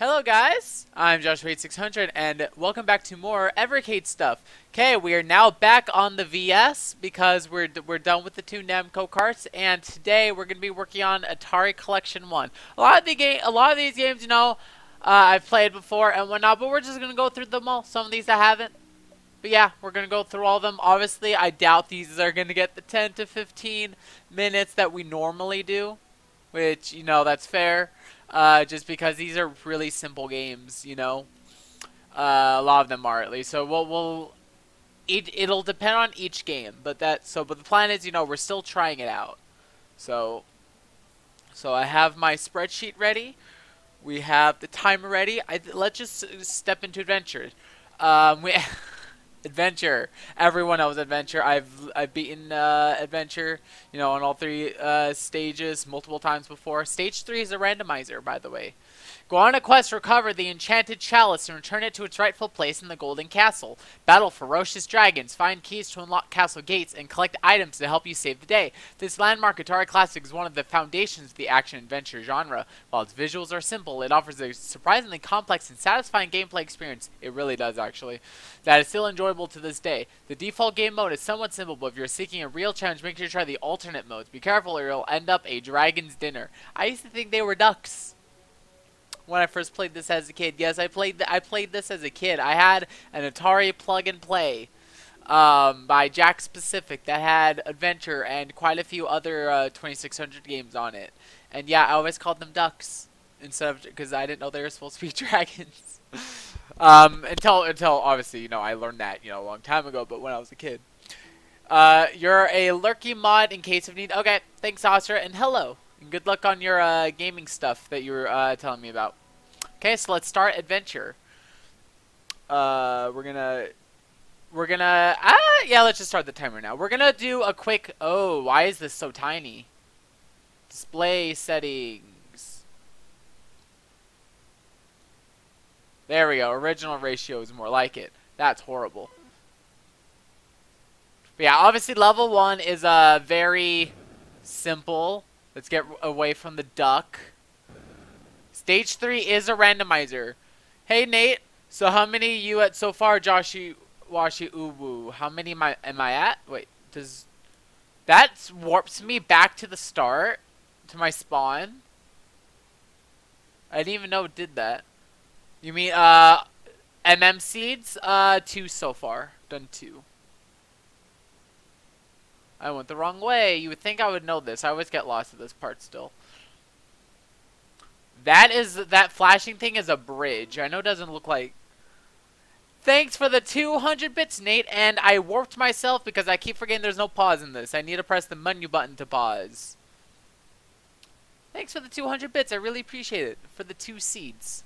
Hello guys, I'm Joshua8600 and welcome back to more Evercade stuff. Okay, we are now back on the VS because we're done with the two Namco carts, and today we're going to be working on Atari Collection 1. A lot of these games, you know, I've played before and whatnot, but we're just going to go through them all. Some of these I haven't. But yeah, we're going to go through all of them. Obviously, I doubt these are going to get the 10 to 15 minutes that we normally do, which, you know, that's fair. Just because these are really simple games, you know. A lot of them are, at least. So it'll depend on each game, but the plan is, you know, we're still trying it out. So I have my spreadsheet ready. We have the timer ready. Let's just step into Adventure. Adventure. Everyone knows Adventure. I've beaten Adventure, you know, on all three stages multiple times before. Stage 3 is a randomizer, by the way. Go on a quest to recover the enchanted chalice and return it to its rightful place in the Golden Castle. Battle ferocious dragons, find keys to unlock castle gates, and collect items to help you save the day. This landmark Atari classic is one of the foundations of the action adventure genre. While its visuals are simple, it offers a surprisingly complex and satisfying gameplay experience. It really does, actually. That is still enjoyable to this day. The default game mode is somewhat simple, but if you're seeking a real challenge, make sure to try the alternate modes. Be careful or you'll end up a dragon's dinner. I used to think they were ducks when I first played this as a kid. Yes, I played this as a kid. I had an Atari Plug and Play by Jakks Pacific that had Adventure and quite a few other 2600 games on it. And yeah, I always called them ducks instead of, because I didn't know they were supposed to be dragons. until obviously, you know, I learned that, you know, a long time ago. But when I was a kid, you're a lurky mod in case of need. Okay, thanks, Asra, and hello. And good luck on your gaming stuff that you were telling me about. Okay, so let's start Adventure. Yeah, let's just start the timer now. We're gonna do a quick. Oh, why is this so tiny? Display settings. There we go. Original ratio is more like it. That's horrible. But yeah, obviously level 1 is very simple. Let's get away from the duck. Stage 3 is a randomizer. Hey, Nate. So how many you at so far, Joshi Washi Ubu? How many am I at? Wait, does that warps me back to the start? To my spawn? I didn't even know it did that. You mean, MM seeds? 2 so far. Done 2. I went the wrong way. You would think I would know this. I always get lost at this part still. That flashing thing is a bridge. I know it doesn't look like... Thanks for the 200 bits, Nate. And I warped myself because I keep forgetting there's no pause in this. I need to press the menu button to pause. Thanks for the 200 bits. I really appreciate it. For the 2 seeds.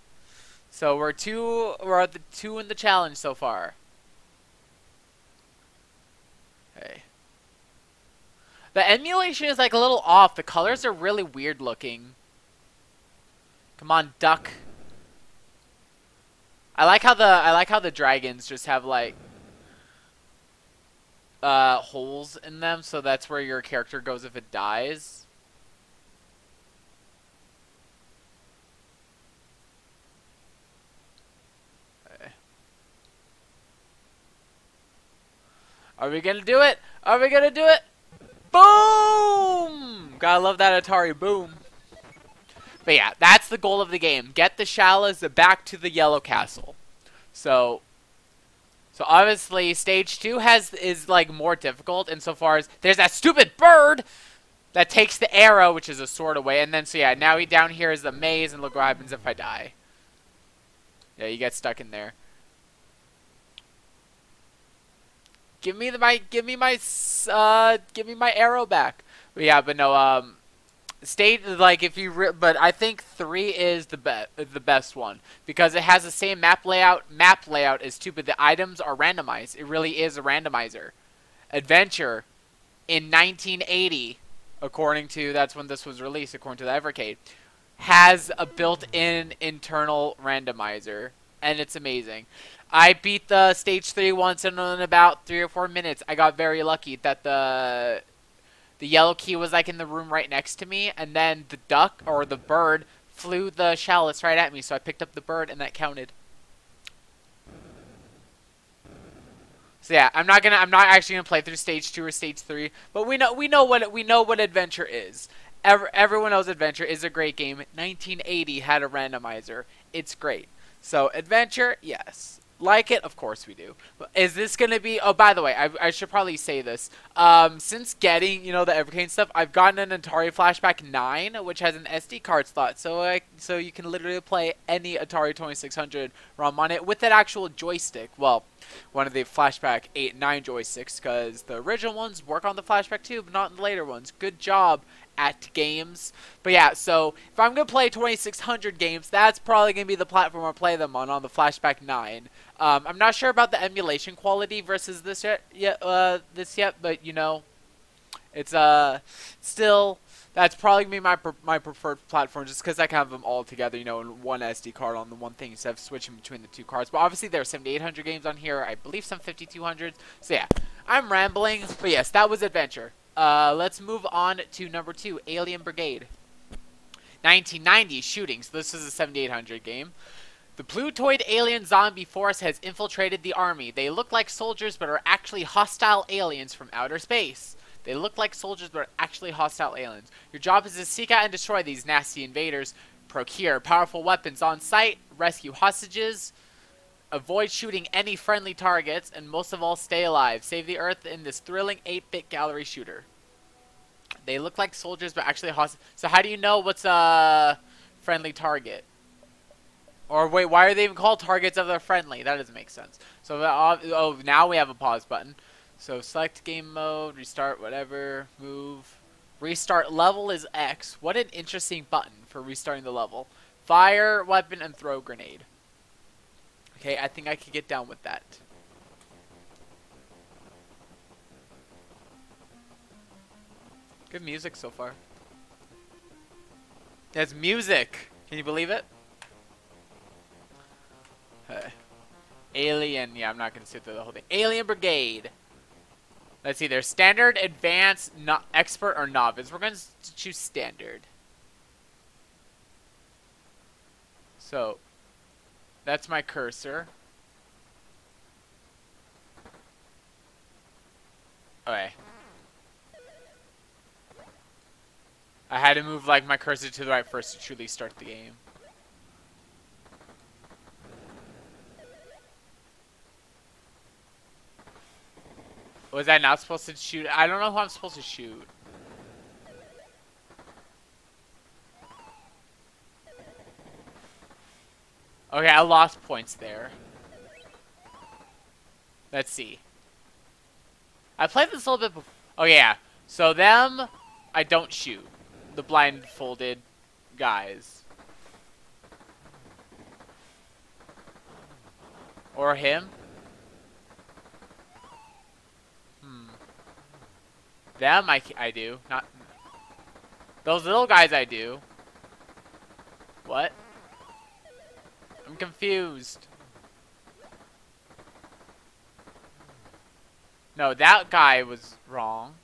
So we're at the 2 in the challenge so far. Hey. The emulation is like a little off. The colors are really weird looking. Come on, duck. I like how the dragons just have like holes in them, so that's where your character goes if it dies. Are we gonna do it? Are we gonna do it? Boom! Gotta love that Atari boom. But yeah, that's the goal of the game. Get the chalice back to the yellow castle. So obviously stage 2 is like more difficult insofar as there's that stupid bird that takes the arrow, which is a sword away, and then so yeah, now down here is the maze, and look what happens if I die. Yeah, you get stuck in there. Give me my arrow back. But yeah, but no, stage, like, if you, but I think 3 is the best one, because it has the same map layout. Map layout is stupid. The items are randomized. It really is a randomizer. Adventure in 1980, according to, that's when this was released, according to the Evercade, has a built-in internal randomizer, and it's amazing. I beat the stage 3 once in about 3 or 4 minutes. I got very lucky that the yellow key was like in the room right next to me, and then the duck or the bird flew the chalice right at me, so I picked up the bird, and that counted. So yeah, I'm not actually gonna play through stage 2 or stage 3, but we know what Adventure is. Everyone knows Adventure is a great game. 1980 had a randomizer. It's great. So Adventure, yes. Like it? Of course we do. But is this going to be... Oh, by the way, I should probably say this. Since getting, you know, the Evercade stuff, I've gotten an Atari Flashback 9, which has an SD card slot. So you can literally play any Atari 2600 ROM on it with an actual joystick. Well, one of the Flashback 8 and 9 joysticks, because the original ones work on the Flashback 2, but not in the later ones. Good job at games. But yeah, so if I'm going to play 2600 games, that's probably going to be the platform I play them on the Flashback 9. I'm not sure about the emulation quality versus this yet, but you know, it's still, that's probably going to be my preferred platform, just because I can have them all together, you know, in one SD card on the one thing instead of switching between the two cards. But obviously there are 7,800 games on here, I believe some 5,200s, so yeah, I'm rambling, but yes, that was Adventure. Let's move on to number 2, Alien Brigade. 1990 shooting, so this is a 7800 game. The plutoid alien zombie force has infiltrated the army. They look like soldiers but are actually hostile aliens from outer space. They look like soldiers but are actually hostile aliens. Your job is to seek out and destroy these nasty invaders, procure powerful weapons on site, rescue hostages, avoid shooting any friendly targets, and most of all, stay alive. Save the Earth in this thrilling 8-bit gallery shooter. They look like soldiers, but actually hostile. So how do you know what's a friendly target? Or wait, why are they even called targets if they're friendly? That doesn't make sense. So oh, now we have a pause button. So select game mode, restart, whatever, move. Restart level is X. What an interesting button for restarting the level. Fire, weapon, and throw grenade. Okay, I think I could get down with that. Good music so far. That's music! Can you believe it? Alien, yeah, I'm not gonna sit through the whole thing. Alien Brigade. Let's see, there's standard, advanced, expert, or novice. We're gonna choose standard. So... that's my cursor. Okay. I had to move like my cursor to the right first to truly start the game. Was I not supposed to shoot? I don't know who I'm supposed to shoot. Okay, I lost points there. Let's see. I played this a little bit before. Oh, yeah. So them, I don't shoot. The blindfolded guys. Or him. Them, I do. Not those little guys, I do. What? I'm confused. No, that guy was wrong.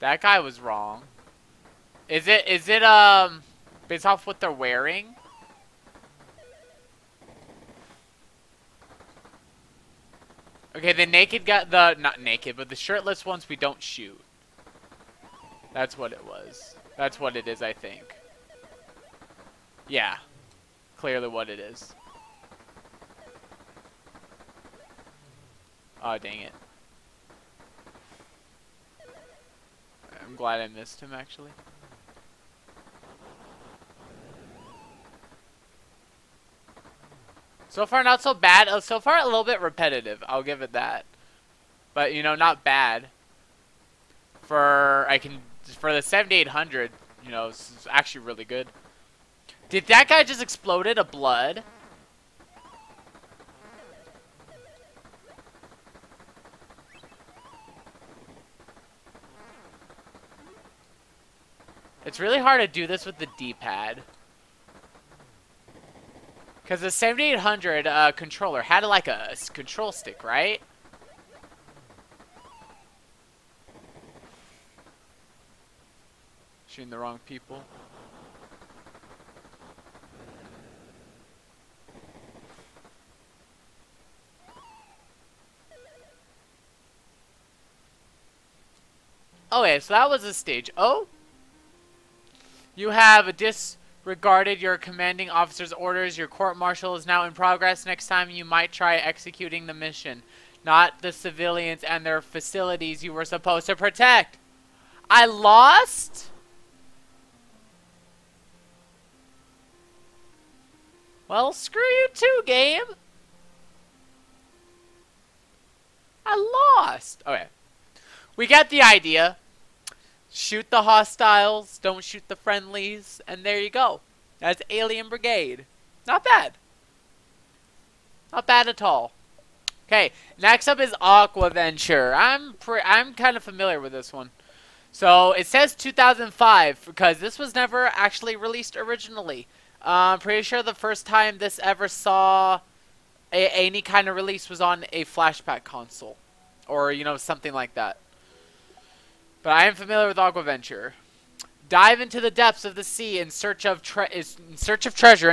That guy was wrong. Is it based off what they're wearing? Okay, the naked guy, not naked, but the shirtless ones we don't shoot. That's what it was. That's what it is, I think. Yeah. Clearly what it is. Oh, dang it. I'm glad I missed him, actually. So far, not so bad. So far, a little bit repetitive. I'll give it that. But, you know, not bad. For the 7800, you know, it's actually really good. Did that guy just exploded a blood? It's really hard to do this with the D-pad. Because the 7800 controller had like a control stick, right? Shooting the wrong people. Okay, so that was a stage. Oh? You have disregarded your commanding officer's orders. Your court-martial is now in progress. Next time you might try executing the mission, not the civilians and their facilities you were supposed to protect. I lost? Well, screw you too, game. I lost. Okay. We get the idea. Shoot the hostiles, don't shoot the friendlies, and there you go. That's Alien Brigade. Not bad. Not bad at all. Okay, next up is Aquaventure. I'm kind of familiar with this one. So it says 2005 because this was never actually released originally. I'm pretty sure the first time this ever saw any kind of release was on a Flashback console, or you know, something like that. But I am familiar with Aquaventure. Dive into the depths of the sea in search of treasure in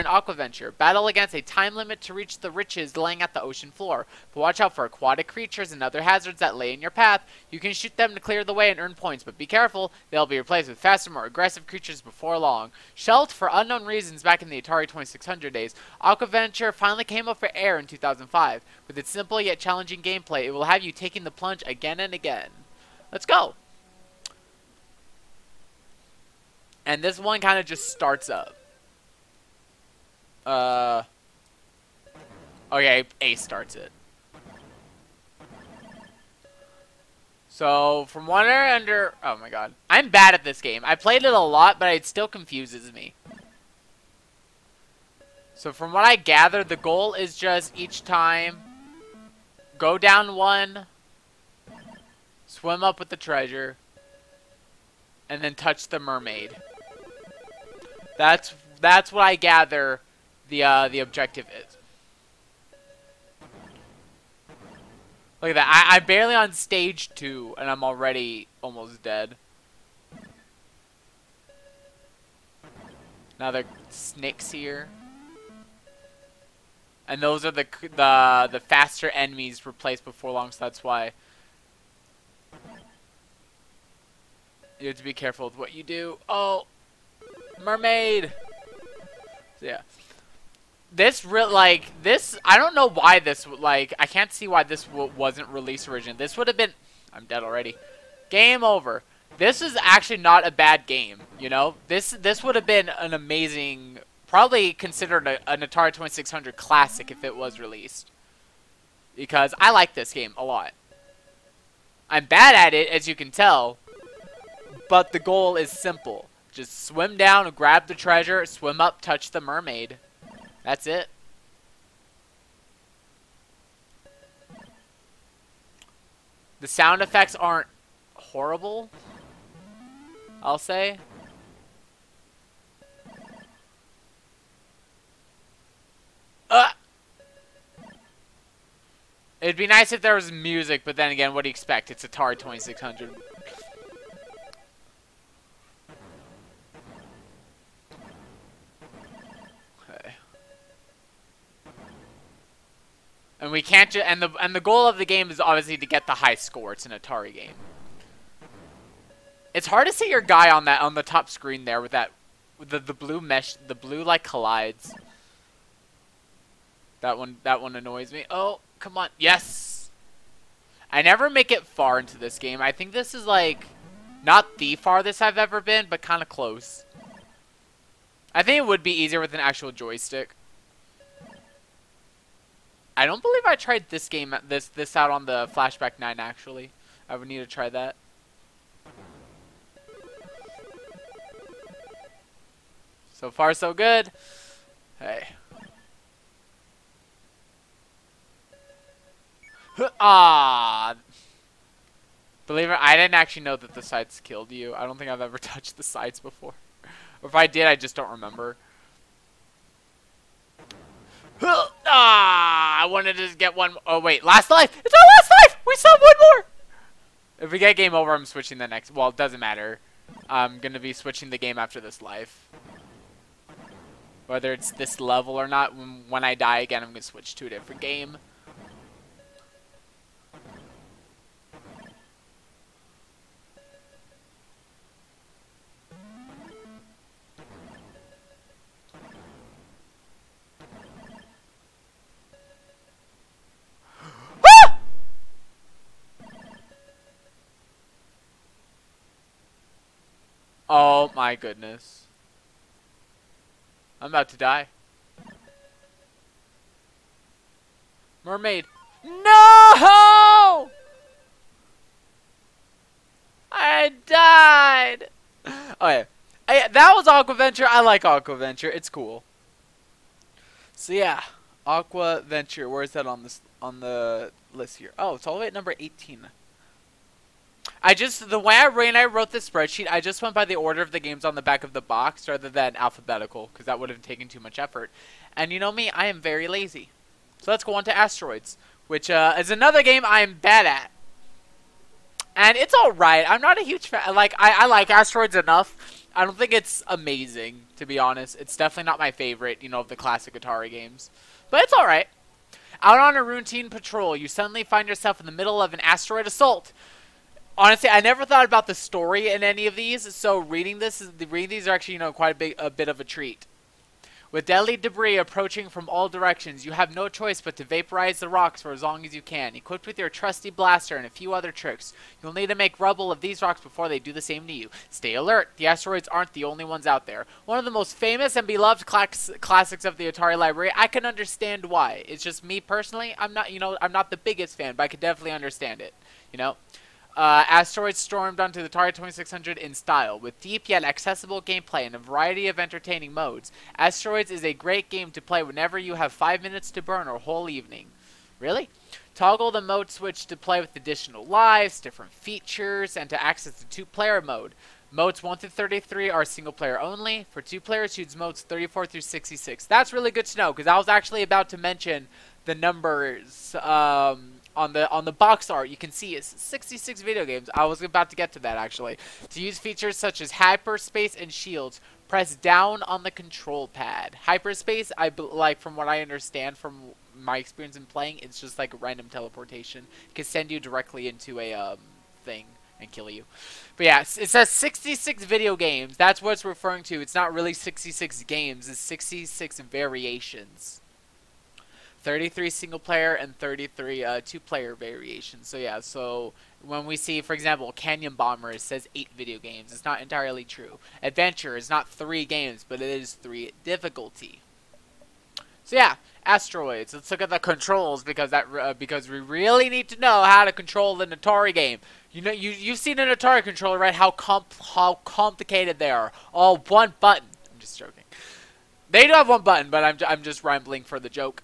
Aquaventure. Battle against a time limit to reach the riches laying at the ocean floor. But watch out for aquatic creatures and other hazards that lay in your path. You can shoot them to clear the way and earn points, but be careful. They'll be replaced with faster, more aggressive creatures before long. Shelved for unknown reasons back in the Atari 2600 days, Aquaventure finally came up for air in 2005. With its simple yet challenging gameplay, it will have you taking the plunge again and again. Let's go! And this one kind of just starts up. Okay, A starts it. So, from one or under... Oh my god. I'm bad at this game. I played it a lot, but it still confuses me. So, from what I gather, the goal is just each time... Go down one... Swim up with the treasure... And then touch the mermaid. That's what I gather the objective is. Look at that. I'm barely on stage 2 and I'm already almost dead. Another snakes here. And those are the faster enemies replaced before long, so that's why you have to be careful with what you do. Oh, mermaid. So, yeah. This I don't know why this I can't see why this wasn't released originally. This would have been. I'm dead already. Game over. This is actually not a bad game. You know, this would have been an amazing, probably considered an Atari 2600 classic if it was released. Because I like this game a lot. I'm bad at it, as you can tell. But the goal is simple. Just swim down, grab the treasure, swim up, touch the mermaid. That's it. The sound effects aren't horrible, I'll say. It'd be nice if there was music, but then again, what do you expect? It's Atari 2600. And we can't just, and the goal of the game is obviously to get the high score. It's an Atari game. It's hard to see your guy on that, on the top screen there with that, with the blue mesh, the blue like collides. That one annoys me. Oh, come on. Yes. I never make it far into this game. I think this is like not the farthest I've ever been, but kind of close. I think it would be easier with an actual joystick. I don't believe I tried this game, this out on the Flashback 9, actually. I would need to try that. So far, so good. Hey. Ah! Believe it, I didn't actually know that the sights killed you. I don't think I've ever touched the sights before. Or if I did, I just don't remember. Ah, I wanted to get one. Oh wait, last life. It's our last life. We still have one more. If we get game over, I'm switching the next. Well, it doesn't matter. I'm gonna be switching the game after this life. Whether it's this level or not, when I die again, I'm gonna switch to a different game. Oh my goodness. I'm about to die. Mermaid. No! I died. Okay. That was Aquaventure. I like Aquaventure. It's cool. So yeah, Aquaventure. Where is that on this on the list here? Oh, it's all the way at number 18. I just the way I wrote this spreadsheet, I just went by the order of the games on the back of the box rather than alphabetical, because that would have taken too much effort. And you know me, I am very lazy. So let's go on to Asteroids, which is another game I am bad at. And it's alright. I'm not a huge fan. Like, I like Asteroids enough. I don't think it's amazing, to be honest. It's definitely not my favorite, you know, of the classic Atari games. But it's alright. Out on a routine patrol, you suddenly find yourself in the middle of an asteroid assault. Honestly, I never thought about the story in any of these, so reading these are actually, you know, quite a bit of a treat. With deadly debris approaching from all directions, you have no choice but to vaporize the rocks for as long as you can. Equipped with your trusty blaster and a few other tricks, you'll need to make rubble of these rocks before they do the same to you. Stay alert. The asteroids aren't the only ones out there. One of the most famous and beloved classics of the Atari library. I can understand why. It's just me personally. I'm not the biggest fan, but I could definitely understand it, you know. Asteroids stormed onto the Atari 2600 in style, with deep yet accessible gameplay and a variety of entertaining modes. Asteroids is a great game to play whenever you have 5 minutes to burn or a whole evening. Really? Toggle the mode switch to play with additional lives, different features, and to access the two-player mode. Modes 1 through 33 are single-player only. For two players, choose modes 34 through 66. That's really good to know, because I was actually about to mention the numbers, On the box art, you can see it's 66 video games. I was about to get to that, actually. To use features such as hyperspace and shields, press down on the control pad. Hyperspace, like from what I understand from my experience in playing, it's just like random teleportation. It can send you directly into a thing and kill you. But yeah, it says 66 video games. That's what it's referring to. It's not really 66 games. It's 66 variations. 33 single player and 33 two-player variations. So yeah, so when we see, for example, Canyon Bomber, it says 8 video games. It's not entirely true. Adventure is not 3 games, but it is 3 difficulty. So yeah, Asteroids. Let's look at the controls, because that because we really need to know how to control an Atari game. You know, you've seen an Atari controller, right? How complicated they are. All one button. I'm just joking. They do have one button, but I'm just rambling for the joke.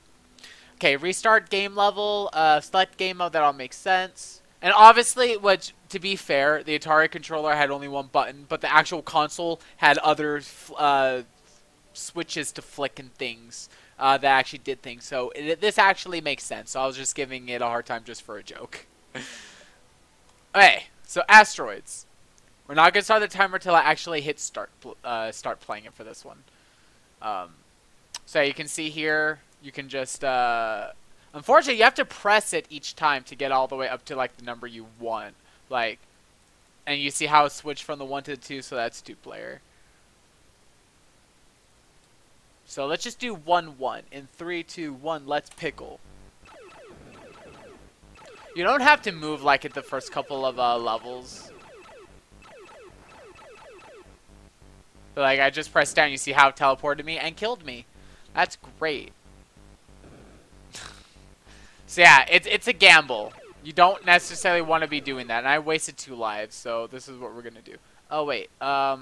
Okay, restart game level, select game mode, that all makes sense. And obviously, which, to be fair, the Atari controller had only one button, but the actual console had other switches to flick and things that actually did things. So this actually makes sense. So I was just giving it a hard time just for a joke. Okay, so Asteroids. We're not going to start the timer till I actually hit start playing it for this one. So you can see here... You can just, unfortunately, you have to press it each time to get all the way up to, like, the number you want. Like, and you see how it switched from the 1 to the 2, so that's 2-player. So let's just do 1-1. In 3, 2, 1, let's pickle. You don't have to move, like, at the first couple of, levels. But, like, I just pressed down, you see how it teleported me and killed me. That's great. So yeah, it's a gamble. You don't necessarily want to be doing that. And I wasted 2 lives, so this is what we're going to do. Oh, wait. I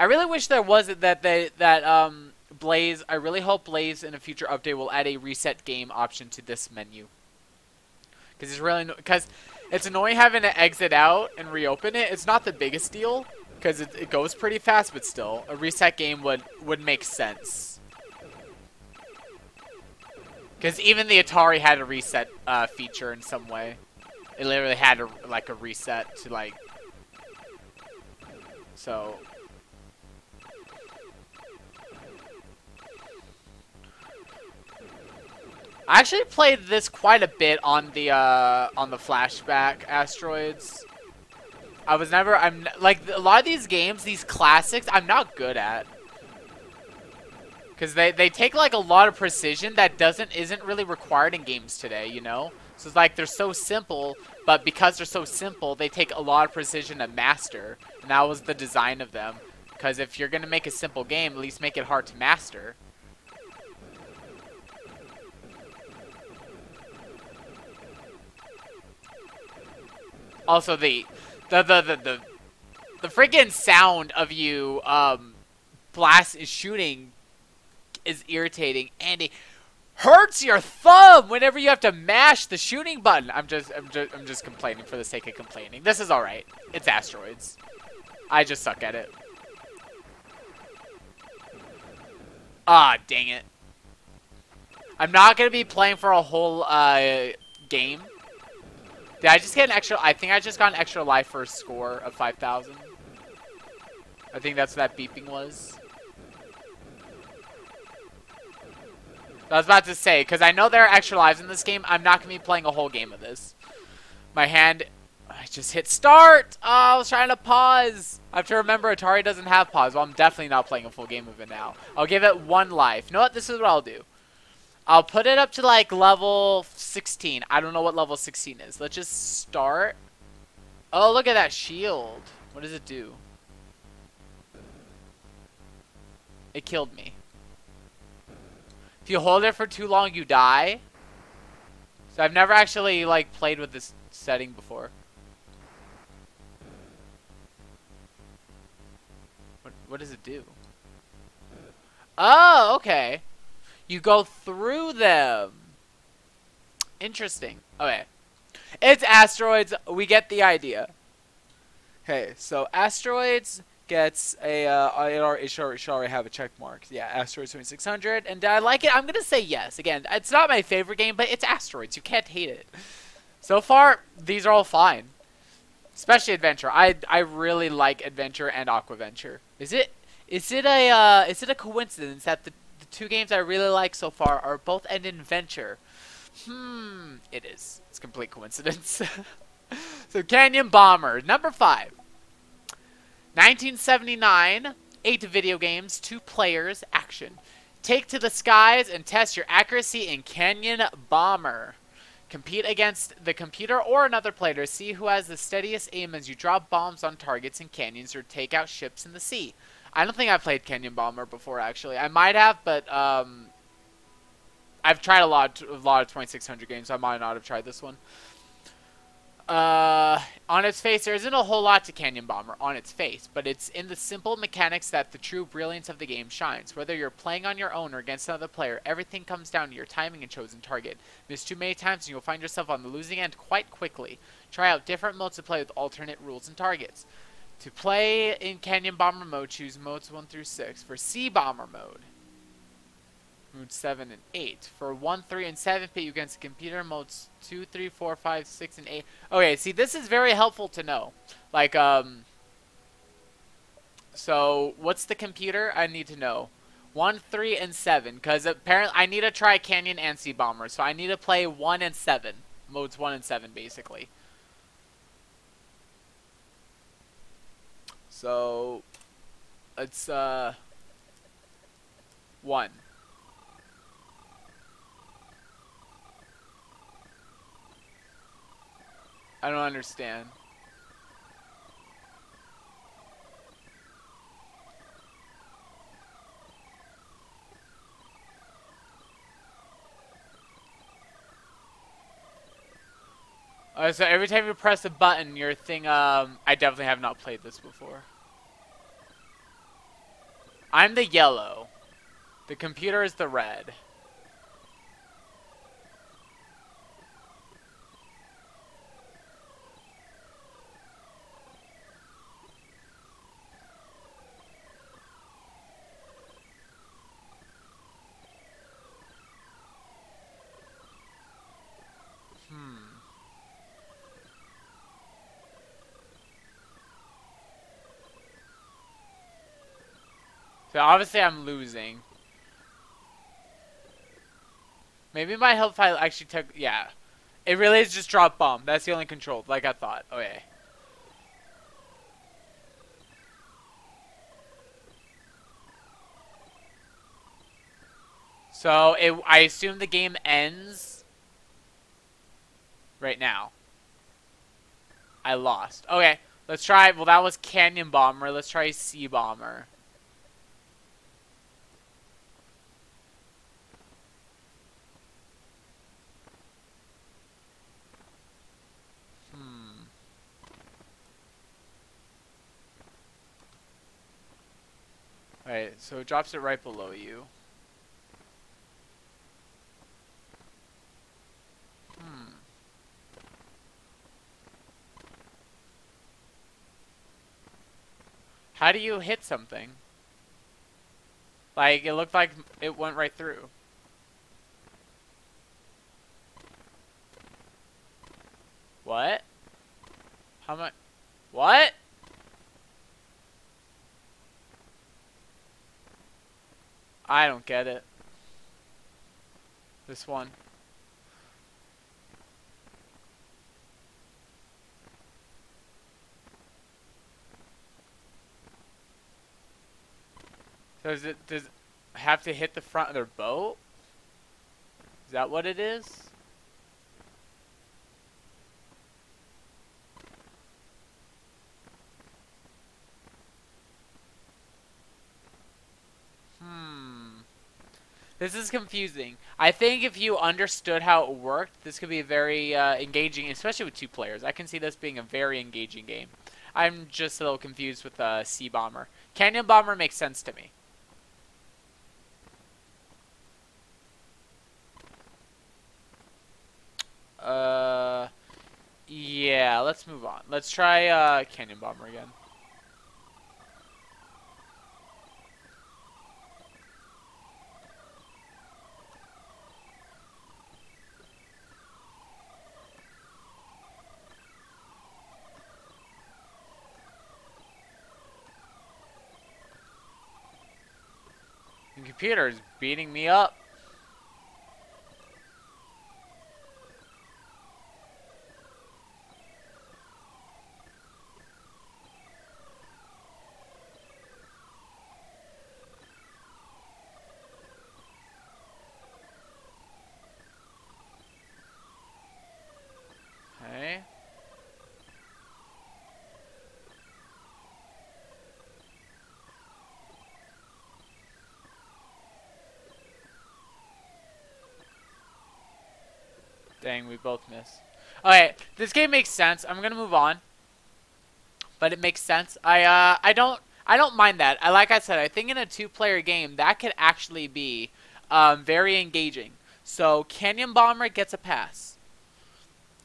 really wish there wasn't that Blaze... I really hope Blaze in a future update will add a reset game option to this menu. Because it's really... Because it's annoying having to exit out and reopen it. It's not the biggest deal, because it goes pretty fast, but still. A reset game would make sense. Because even the Atari had a reset feature in some way. It literally had a reset to like... So... I actually played this quite a bit on the Flashback Asteroids. I was never... I'm like, a lot of these games, these classics, I'm not good at. Because they take, like, a lot of precision that isn't really required in games today, you know? So it's like they're so simple, but because they're so simple, they take a lot of precision to master. And that was the design of them. Because if you're going to make a simple game, at least make it hard to master. Also, the freaking sound of you blast is shooting is irritating, and it hurts your thumb whenever you have to mash the shooting button. I'm just complaining for the sake of complaining. This is all right. It's Asteroids. I just suck at it. Ah, dang it. I'm not gonna be playing for a whole game. Did I just get an extra? I think I just got an extra life for a score of 5,000. I think that's what that beeping was. I was about to say, because I know there are extra lives in this game, I'm not going to be playing a whole game of this. My hand... I just hit start! Oh, I was trying to pause! I have to remember Atari doesn't have pause. Well, I'm definitely not playing a full game of it now. I'll give it one life. You know what? This is what I'll do. I'll put it up to, like, level 16. I don't know what level 16 is. Let's just start. Oh, look at that shield. What does it do? It killed me. If you hold it for too long, you die. So I've never actually, like, played with this setting before. What does it do? Oh, okay. You go through them. Interesting. Okay. It's Asteroids. We get the idea. Hey, so Asteroids... gets a, it should already have a check mark. Yeah, Asteroids 2600. And I like it. I'm going to say yes. Again, it's not my favorite game, but it's Asteroids. You can't hate it. So far, these are all fine. Especially Adventure. I really like Adventure and Aquaventure. Is it a coincidence that the two games I really like so far are both an adventure? Hmm, it is. It's complete coincidence. So Canyon Bomber, number 5. 1979, 8 video games, 2 players, action. Take to the skies and test your accuracy in Canyon Bomber. Compete against the computer or another player to see who has the steadiest aim as you drop bombs on targets in canyons or take out ships in the sea. I don't think I've played Canyon Bomber before, actually. I might have, but I've tried a lot of 2600 games. So I might not have tried this one. On its face, there isn't a whole lot to Canyon Bomber on its face, but it's in the simple mechanics that the true brilliance of the game shines. Whether you're playing on your own or against another player, everything comes down to your timing and chosen target. Miss too many times and you'll find yourself on the losing end quite quickly. Try out different modes to play with alternate rules and targets. To play in Canyon Bomber mode, choose modes 1 through 6. For Sea Bomber mode, modes 7 and 8. For 1, 3, and 7 pit you against the computer, modes 2, 3, 4, 5, 6, and 8. Okay, see, this is very helpful to know. Like, so, what's the computer? I need to know. 1, 3, and 7. Because apparently, I need to try Canyon and Sea Bomber. So, I need to play 1 and 7. Modes 1 and 7, basically. So, it's, 1. I don't understand. Alright, so every time you press a button, your thing, I definitely have not played this before. I'm the yellow. The computer is the red. So obviously I'm losing. Maybe my help file actually took... yeah. It really is just drop bomb. That's the only control, like I thought. Okay. So I assume the game ends right now. I lost. Okay, let's try. Well, that was Canyon Bomber. Let's try Sea Bomber. Alright, so it drops it right below you. How do you hit something? Like, it looked like it went right through. What? How much? What? I don't get it. This one. So does it have to hit the front of their boat? Is that what it is? This is confusing. I think if you understood how it worked, this could be very engaging, especially with two players. I can see this being a very engaging game. I'm just a little confused with Sea Bomber. Canyon Bomber makes sense to me. Yeah, let's move on. Let's try Canyon Bomber again. Computer is beating me up. Dang, we both missed. Alright, this game makes sense. I'm gonna move on. But it makes sense. I don't mind that. Like I said, I think in a two-player game, that could actually be very engaging. So, Canyon Bomber gets a pass.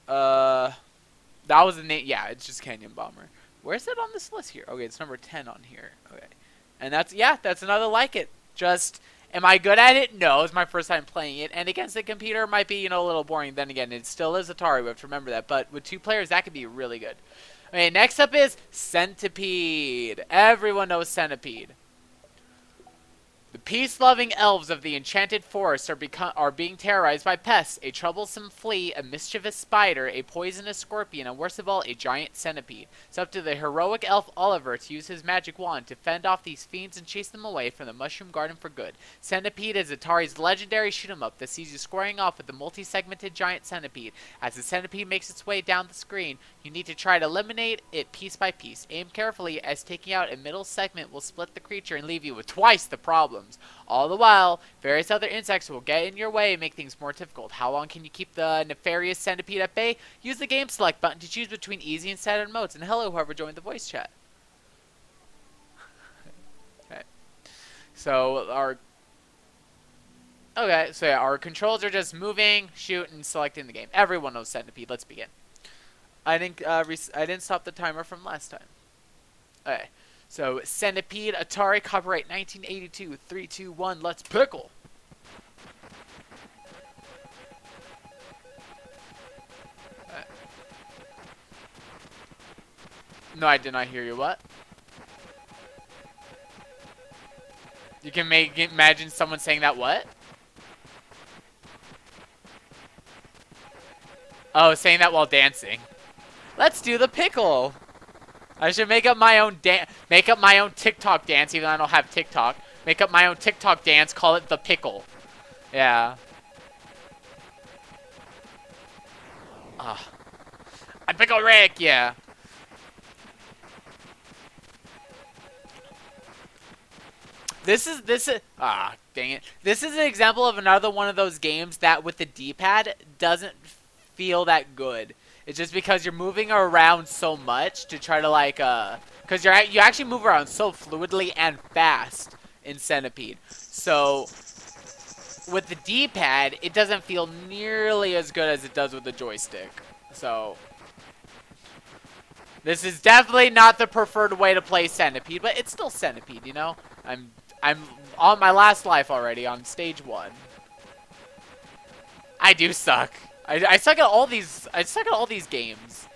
That was the name. Yeah, it's just Canyon Bomber. Where's it on this list here? Okay, it's number 10 on here. Okay. And that's, yeah, that's another like it. Just... am I good at it? No, it's my first time playing it. And against the computer, it might be, you know, a little boring. Then again, it still is Atari. We have to remember that. But with two players, that could be really good. Okay, next up is Centipede. Everyone knows Centipede. The peace-loving elves of the enchanted forest are being terrorized by pests, a troublesome flea, a mischievous spider, a poisonous scorpion, and worst of all, a giant centipede. It's up to the heroic elf Oliver to use his magic wand to fend off these fiends and chase them away from the mushroom garden for good. Centipede is Atari's legendary shoot-em-up that sees you squaring off with the multi-segmented giant centipede. As the centipede makes its way down the screen, you need to try to eliminate it piece by piece. Aim carefully, as taking out a middle segment will split the creature and leave you with twice the problem. All the while, various other insects will get in your way and make things more difficult. How long can you keep the nefarious centipede at bay? Use the game select button to choose between easy and standard modes. And hello, whoever joined the voice chat. Okay. So our controls are just moving, shooting, selecting the game. Everyone knows Centipede. Let's begin. I didn't stop the timer from last time. Okay. So, Centipede, Atari, copyright 1982, 3, 2, 1, let's pickle! No, I did not hear you, what? You can imagine someone saying that, what? Oh, saying that while dancing. Let's do the pickle! I should make up my own TikTok dance, even though I don't have TikTok. Make up my own TikTok dance, call it the pickle. Yeah. I pickle Rick, yeah. This is dang it. This is an example of another one of those games that with the D-pad doesn't feel that good. It's just because you're moving around so much to try to like because you actually move around so fluidly and fast in Centipede. So with the D-pad, it doesn't feel nearly as good as it does with the joystick. So this is definitely not the preferred way to play Centipede, but it's still Centipede, you know? I'm on my last life already on stage 1. I do suck. I suck at all these. I suck at all these games.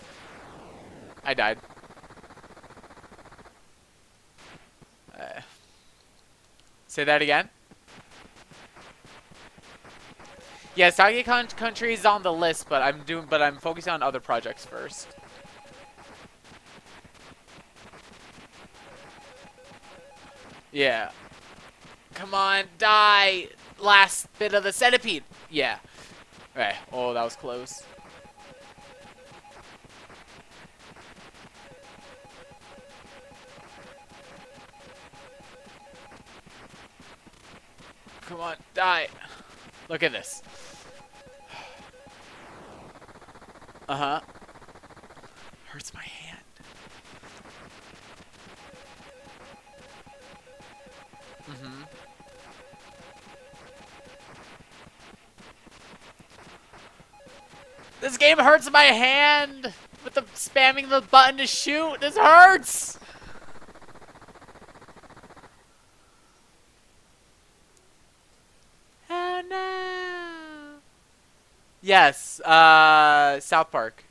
I died. Say that again. Yes, Donkey Kong Country is on the list, but I'm focusing on other projects first. Yeah. Come on, die! Last bit of the Centipede! Yeah. Alright, oh, that was close. Come on, die! Look at this. Uh-huh. Hurts my hand. Mm-hmm. This game hurts my hand! With the spamming the button to shoot! This hurts! Oh no! Yes, South Park.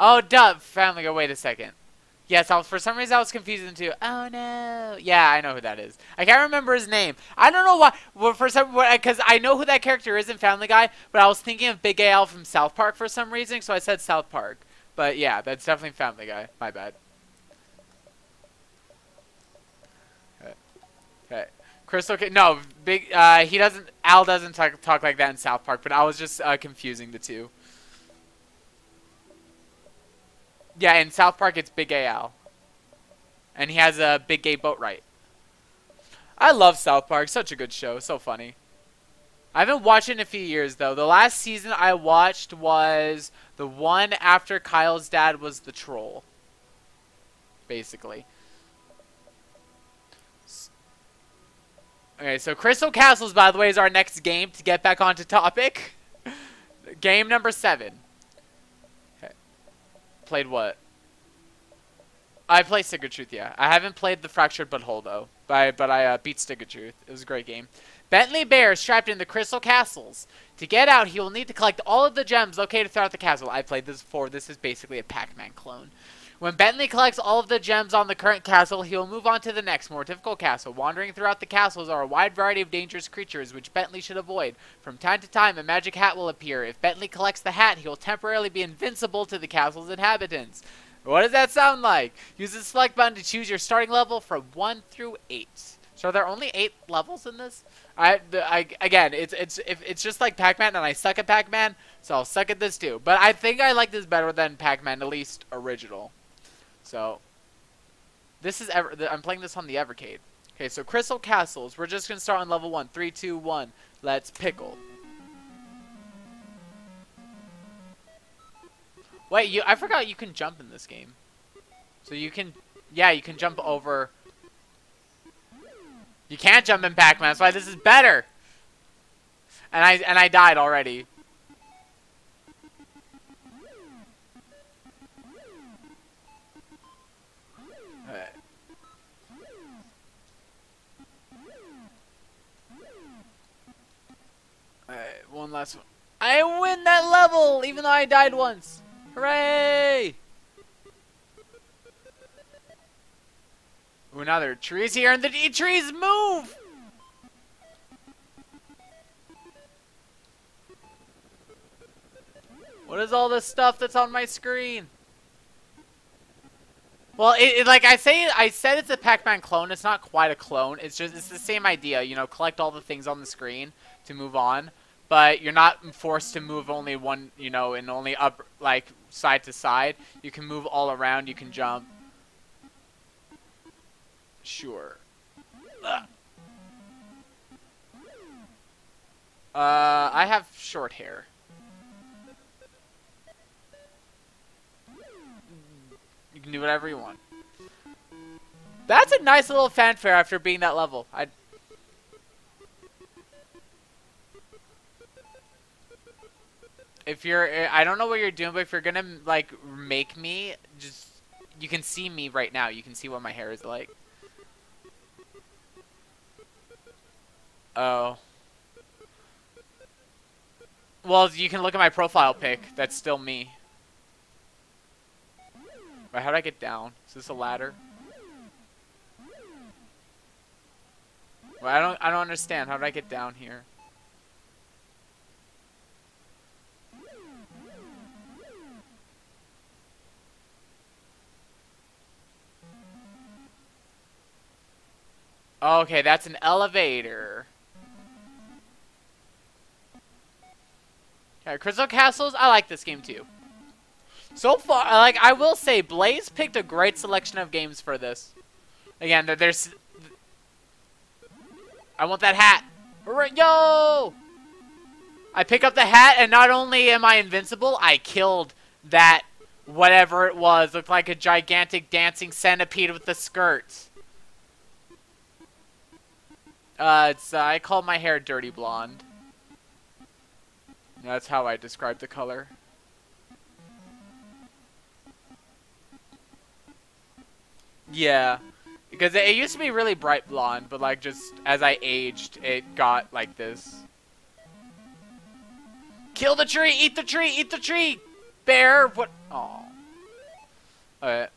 Oh, duh, Family Guy, wait a second. Yes, for some reason I was confused into. Oh no! Yeah, I know who that is. I can't remember his name. I don't know why. Well, for some, because I know who that character is in Family Guy, but I was thinking of Big Al from South Park for some reason, so I said South Park. But yeah, that's definitely Family Guy. My bad. Okay. Crystal. No, Big. He doesn't. Al doesn't talk like that in South Park. But I was just confusing the two. Yeah, in South Park, it's Big Al. And he has a big gay boat ride. I love South Park. Such a good show. So funny. I haven't watched it in a few years, though. The last season I watched was the one after Kyle's dad was the troll. Basically. Okay, so Crystal Castles, by the way, is our next game to get back onto topic. Game number 7. Played what? I played Stick of Truth, yeah. I haven't played The Fractured Butthole, though. But I beat Stick of Truth. It was a great game. Bentley Bear is trapped in the Crystal Castles. To get out, he will need to collect all of the gems located throughout the castle. I played this before. This is basically a Pac-Man clone. When Bentley collects all of the gems on the current castle, he will move on to the next, more difficult castle. Wandering throughout the castles are a wide variety of dangerous creatures, which Bentley should avoid. From time to time, a magic hat will appear. If Bentley collects the hat, he will temporarily be invincible to the castle's inhabitants. What does that sound like? Use the select button to choose your starting level from 1 through 8. So are there only 8 levels in this? Again, it's just like Pac-Man, and I suck at Pac-Man, so I'll suck at this too. But I think I like this better than Pac-Man, at least original. So, this is I'm playing this on the Evercade. Okay, so Crystal Castles. We're just going to start on level 1. 3, 2, 1. Let's pickle. Wait, I forgot you can jump in this game. So you can... Yeah, you can jump over... You can't jump in Pac-Man. That's why this is better. And I died already. Alright, one last one. I win that level, even though I died once. Hooray! Ooh, now there are trees here, and the trees move! What is all this stuff that's on my screen? Well, like I said it's a Pac-Man clone. It's not quite a clone. It's just, it's the same idea. You know, collect all the things on the screen to move on. but you're not forced to move only one, you know, and only up, like, side to side. You can move all around, you can jump. Sure. Ugh. I have short hair. You can do whatever you want. That's a nice little fanfare after being that level. If you're, I don't know what you're doing, but if you're gonna, like, make me, just, you can see me right now. You can see what my hair is like. Oh. Well, you can look at my profile pic. That's still me. Wait, how do I get down? Is this a ladder? Wait, I don't understand. How do I get down here? Okay, that's an elevator. Alright, Crystal Castles, I like this game too. So far, like, I will say, Blaze picked a great selection of games for this. Again, there's... I want that hat! Yo! I pick up the hat, and not only am I invincible, I killed that whatever it was. Looked like a gigantic dancing centipede with the skirts. I call my hair dirty blonde. That's how I describe the color. Yeah, because it used to be really bright blonde, but like just as I aged, it got like this. Kill the tree! Eat the tree! Eat the tree! Bear! What? Aw. Alright.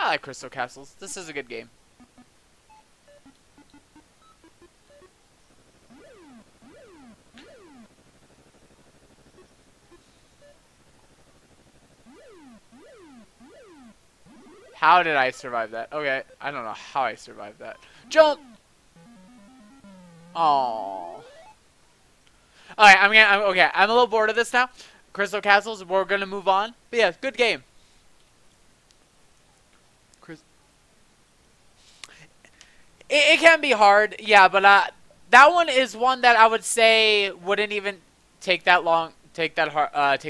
I like Crystal Castles. This is a good game. How did I survive that? Okay, I don't know how I survived that. Jump! Aww. Alright, I'm a little bored of this now. Crystal Castles, we're gonna move on. But yeah, good game. It can be hard, yeah, but that one is one that I would say wouldn't even take that long, take that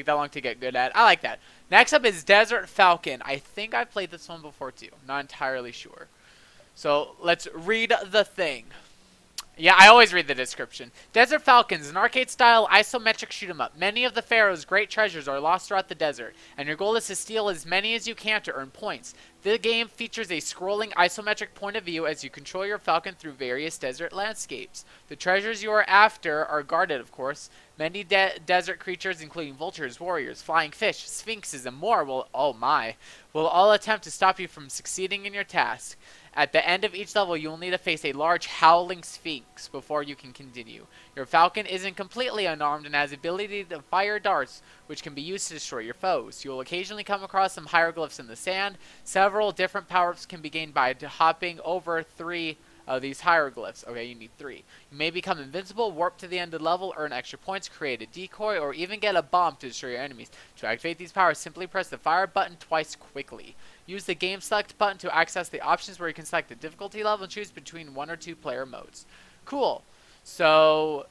long to get good at. I like that. Next up is Desert Falcon. I think I've played this one before too. Not entirely sure. So let's read the thing. Yeah, I always read the description. Desert Falcons, an arcade-style isometric shoot-em-up. Many of the Pharaoh's great treasures are lost throughout the desert, and your goal is to steal as many as you can to earn points. The game features a scrolling isometric point of view as you control your falcon through various desert landscapes. The treasures you are after are guarded, of course. Many desert creatures, including vultures, warriors, flying fish, sphinxes, and more, will all attempt to stop you from succeeding in your task. At the end of each level, you will need to face a large howling sphinx before you can continue. Your falcon isn't completely unarmed and has the ability to fire darts, which can be used to destroy your foes. You will occasionally come across some hieroglyphs in the sand. Several different power-ups can be gained by hopping over 3 of these hieroglyphs. Okay, you need 3. You may become invincible, warp to the end of the level, earn extra points, create a decoy, or even get a bomb to destroy your enemies. To activate these powers, simply press the fire button twice quickly. Use the game select button to access the options where you can select the difficulty level and choose between 1 or 2 player modes. Cool. So.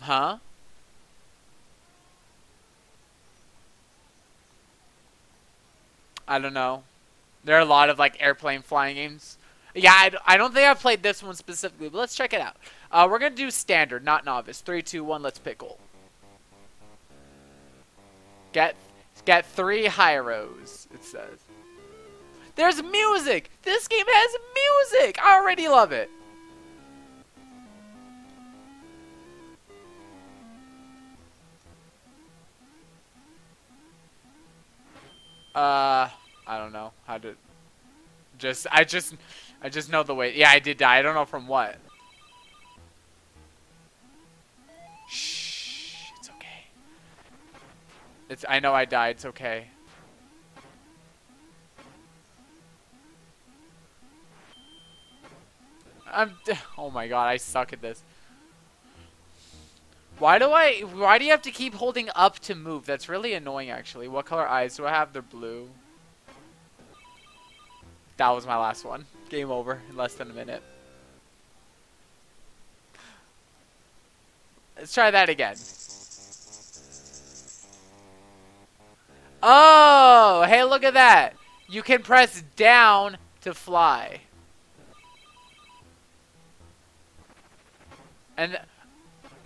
Huh? I don't know. There are a lot of like airplane flying games. Yeah, I don't think I've played this one specifically, but let's check it out. We're going to do standard, not novice. 3, 2, 1, let's pickle. Get 3 high rows, it says. There's music! This game has music! I already love it. I don't know how to... I just know the way. Yeah, I did die. I don't know from what. Shh, it's okay. It's, I know I died. It's okay. Oh my god, I suck at this. Why do you have to keep holding up to move? That's really annoying, actually. What color eyes do I have? They're blue. That was my last one. Game over in less than a minute. Let's try that again. Oh, hey, look at that. You can press down to fly.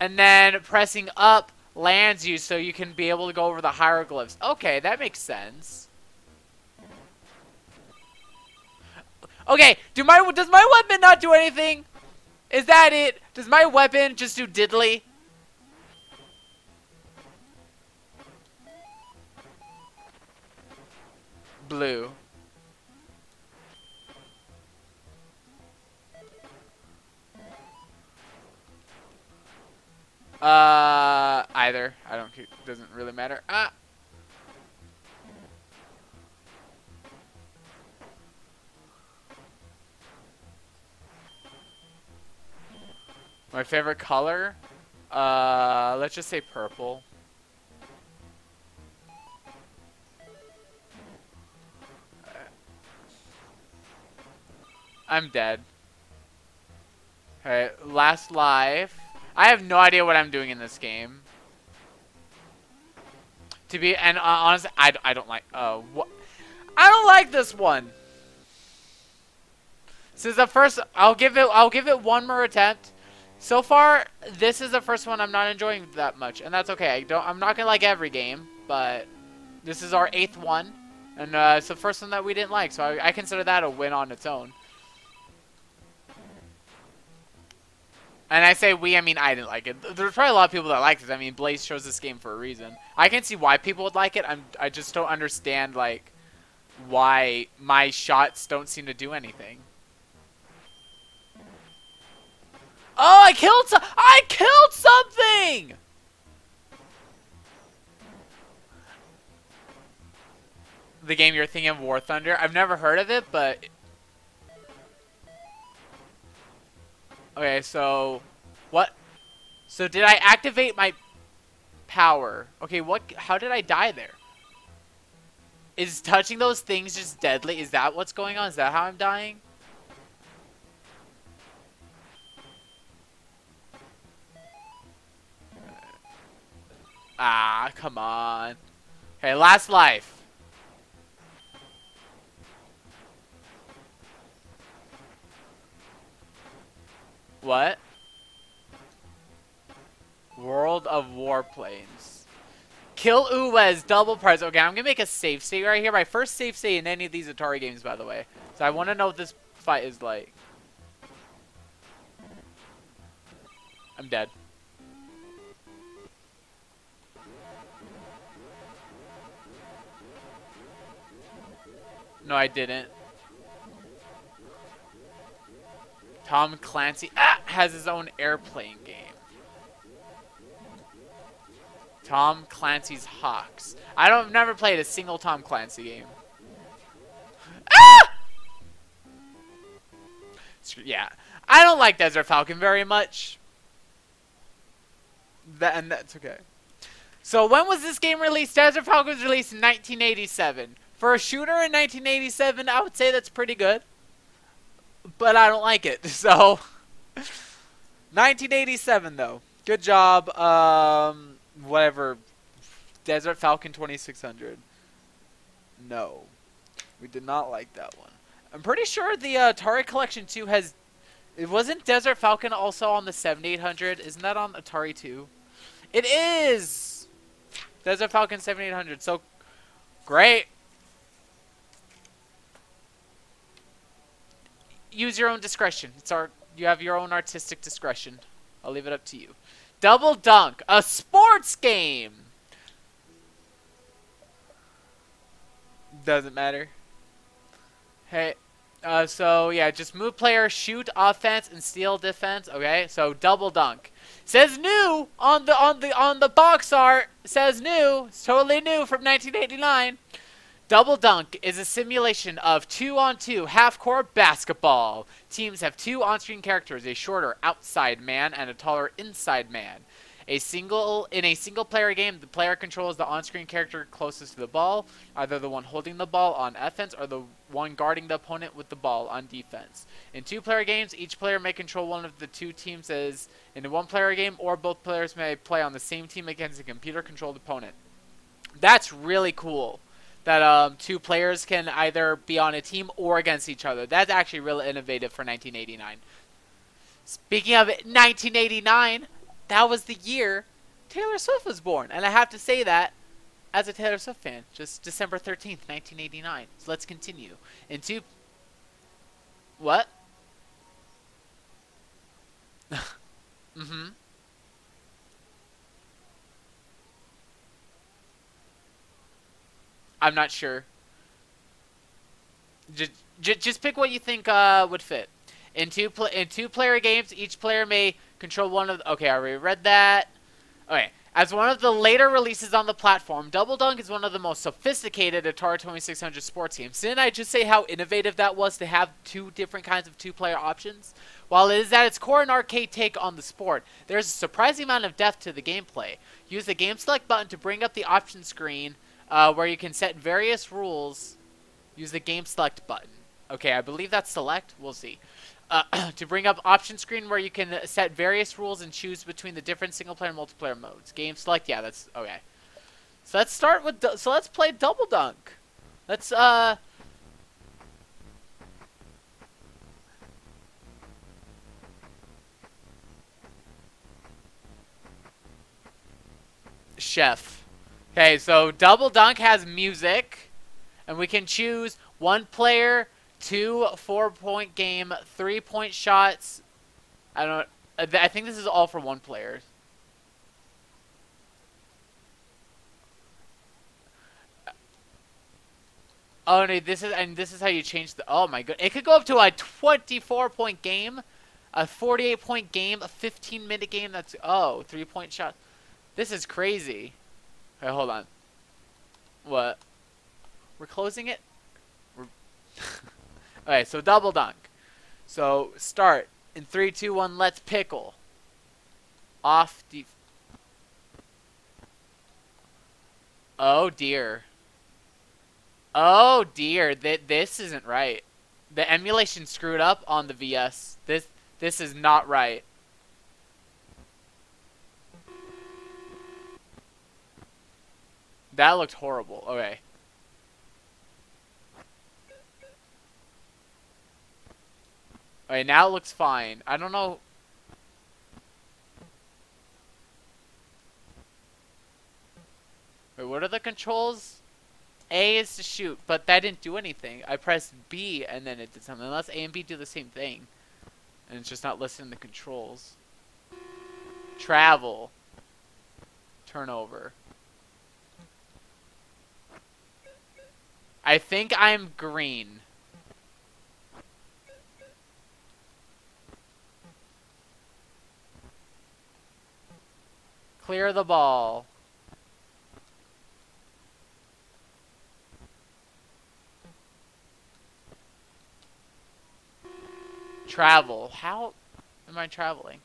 And then pressing up lands you so you can be able to go over the hieroglyphs. Okay, that makes sense. Okay, does my weapon not do anything? Is that it? Does my weapon just do diddly? Blue. Either. I don't, it doesn't really matter. Ah! My favorite color? Let's just say purple. I'm dead. Alright, last life. I have no idea what I'm doing in this game. To be and honestly, I don't like what I don't like this one. This is the first. I'll give it one more attempt. So far, this is the first one I'm not enjoying that much, and that's okay. I'm not gonna like every game, but this is our 8th one, and it's the first one that we didn't like. So I consider that a win on its own. And I say we, I mean I didn't like it. There's probably a lot of people that like this. I mean, Blaze chose this game for a reason. I can see why people would like it. I just don't understand, like, why my shots don't seem to do anything. Oh, I killed something! The game you're thinking of, War Thunder. I've never heard of it, but... Okay, so what? So did I activate my power? Okay, what? How did I die there? Is touching those things just deadly? Is that what's going on? Is that how I'm dying? Ah, come on. Okay, last life. What? World of Warplanes. Kill Uwez, double prize. Okay, I'm gonna make a save state right here. My first save state in any of these Atari games, by the way. So I want to know what this fight is like. I'm dead. No, I didn't. Tom Clancy has his own airplane game. Tom Clancy's Hawks. I've never played a single Tom Clancy game. Ah! Yeah, I don't like Desert Falcon very much. And that's okay. So when was this game released? Desert Falcon was released in 1987. For a shooter in 1987, I would say that's pretty good. But I don't like it, so 1987 though. Good job, whatever. Desert Falcon 2600. No, we did not like that one. I'm pretty sure the Atari Collection 2 has. It wasn't Desert Falcon also on the 7800? Isn't that on Atari 2? It is Desert Falcon 7800. So great. Use your own discretion. You have your own artistic discretion. I'll leave it up to you. Double Dunk, a sports game. Doesn't matter. Hey, so yeah, just move player, shoot offense, and steal defense. Okay, so Double Dunk. Says new on the box art. Says new. It's totally new from 1989. Double Dunk is a simulation of 2-on-2 half-court basketball. Teams have two on-screen characters, a shorter outside man and a taller inside man. In a single-player game, the player controls the on-screen character closest to the ball, either the one holding the ball on offense or the one guarding the opponent with the ball on defense. In two-player games, each player may control one of the two teams as in a one-player game, or both players may play on the same team against a computer-controlled opponent. That's really cool. That two players can either be on a team or against each other. That's actually really innovative for 1989. Speaking of 1989, that was the year Taylor Swift was born. And I have to say that as a Taylor Swift fan. Just December 13th, 1989. So let's continue. In two... What? Mm-hmm. I'm not sure. Just pick what you think would fit. In two-player games, each player may control one of... Okay, I already read that. Okay. As one of the later releases on the platform, Double Dunk is one of the most sophisticated Atari 2600 sports games. Didn't I just say how innovative that was to have two different kinds of two-player options? While it is at its core an arcade take on the sport, there is a surprising amount of depth to the gameplay. Use the Game Select button to bring up the option screen... where you can set various rules. Use the Game Select button. Okay, I believe that's select. We'll see. To bring up option screen where you can set various rules and choose between the different single-player and multiplayer modes. Game Select, yeah, that's... Okay. So let's start with... So let's play Double Dunk. Let's, Chef. Okay, so Double Dunk has music, and we can choose 1 player, 2 four-point game, 3-point shots. I don't. I think this is all for 1 player. Oh no, this is how you change the. Oh my god, it could go up to a 24-point game, a 48-point game, a 15-minute game. That's 3-point shot. This is crazy. Hey, hold on. What? We're closing it? Alright, so Double Dunk. So, start. In 3, 2, 1, let's pickle. Off the... Oh, dear. Oh, dear. This isn't right. The emulation screwed up on the VS. This is not right. That looked horrible. Okay. Okay, now it looks fine. I don't know. Wait, what are the controls? A is to shoot, but that didn't do anything. I pressed B and then it did something. Unless A and B do the same thing. And it's just not listed in the controls. Travel. Turnover. I think I'm green. Clear the ball. Travel. How am I traveling?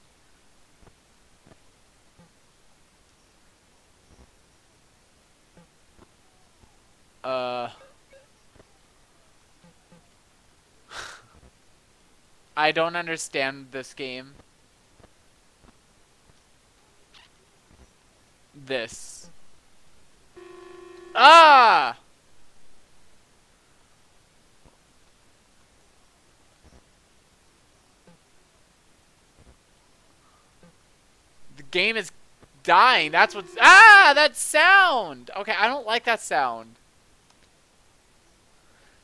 I don't understand this game. This. Ah! The game is dying. That's what's... Ah! That sound! Okay, I don't like that sound.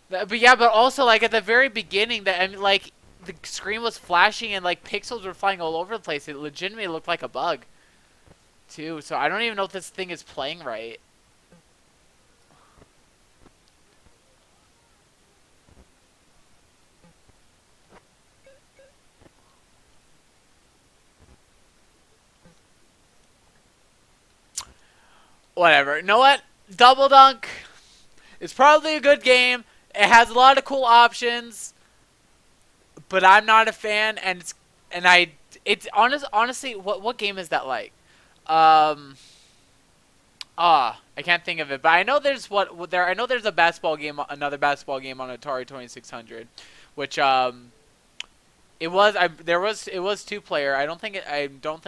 But yeah, but also, like, at the very beginning, the screen was flashing and like pixels were flying all over the place. It legitimately looked like a bug too. So I don't even know if this thing is playing right. whatever. You know what? Double Dunk is probably a good game. It has a lot of cool options, but I'm not a fan. And honestly, what game is that like? I can't think of it, but I know there's I know there's a basketball game, another basketball game on Atari 2600, which it was two player. I don't think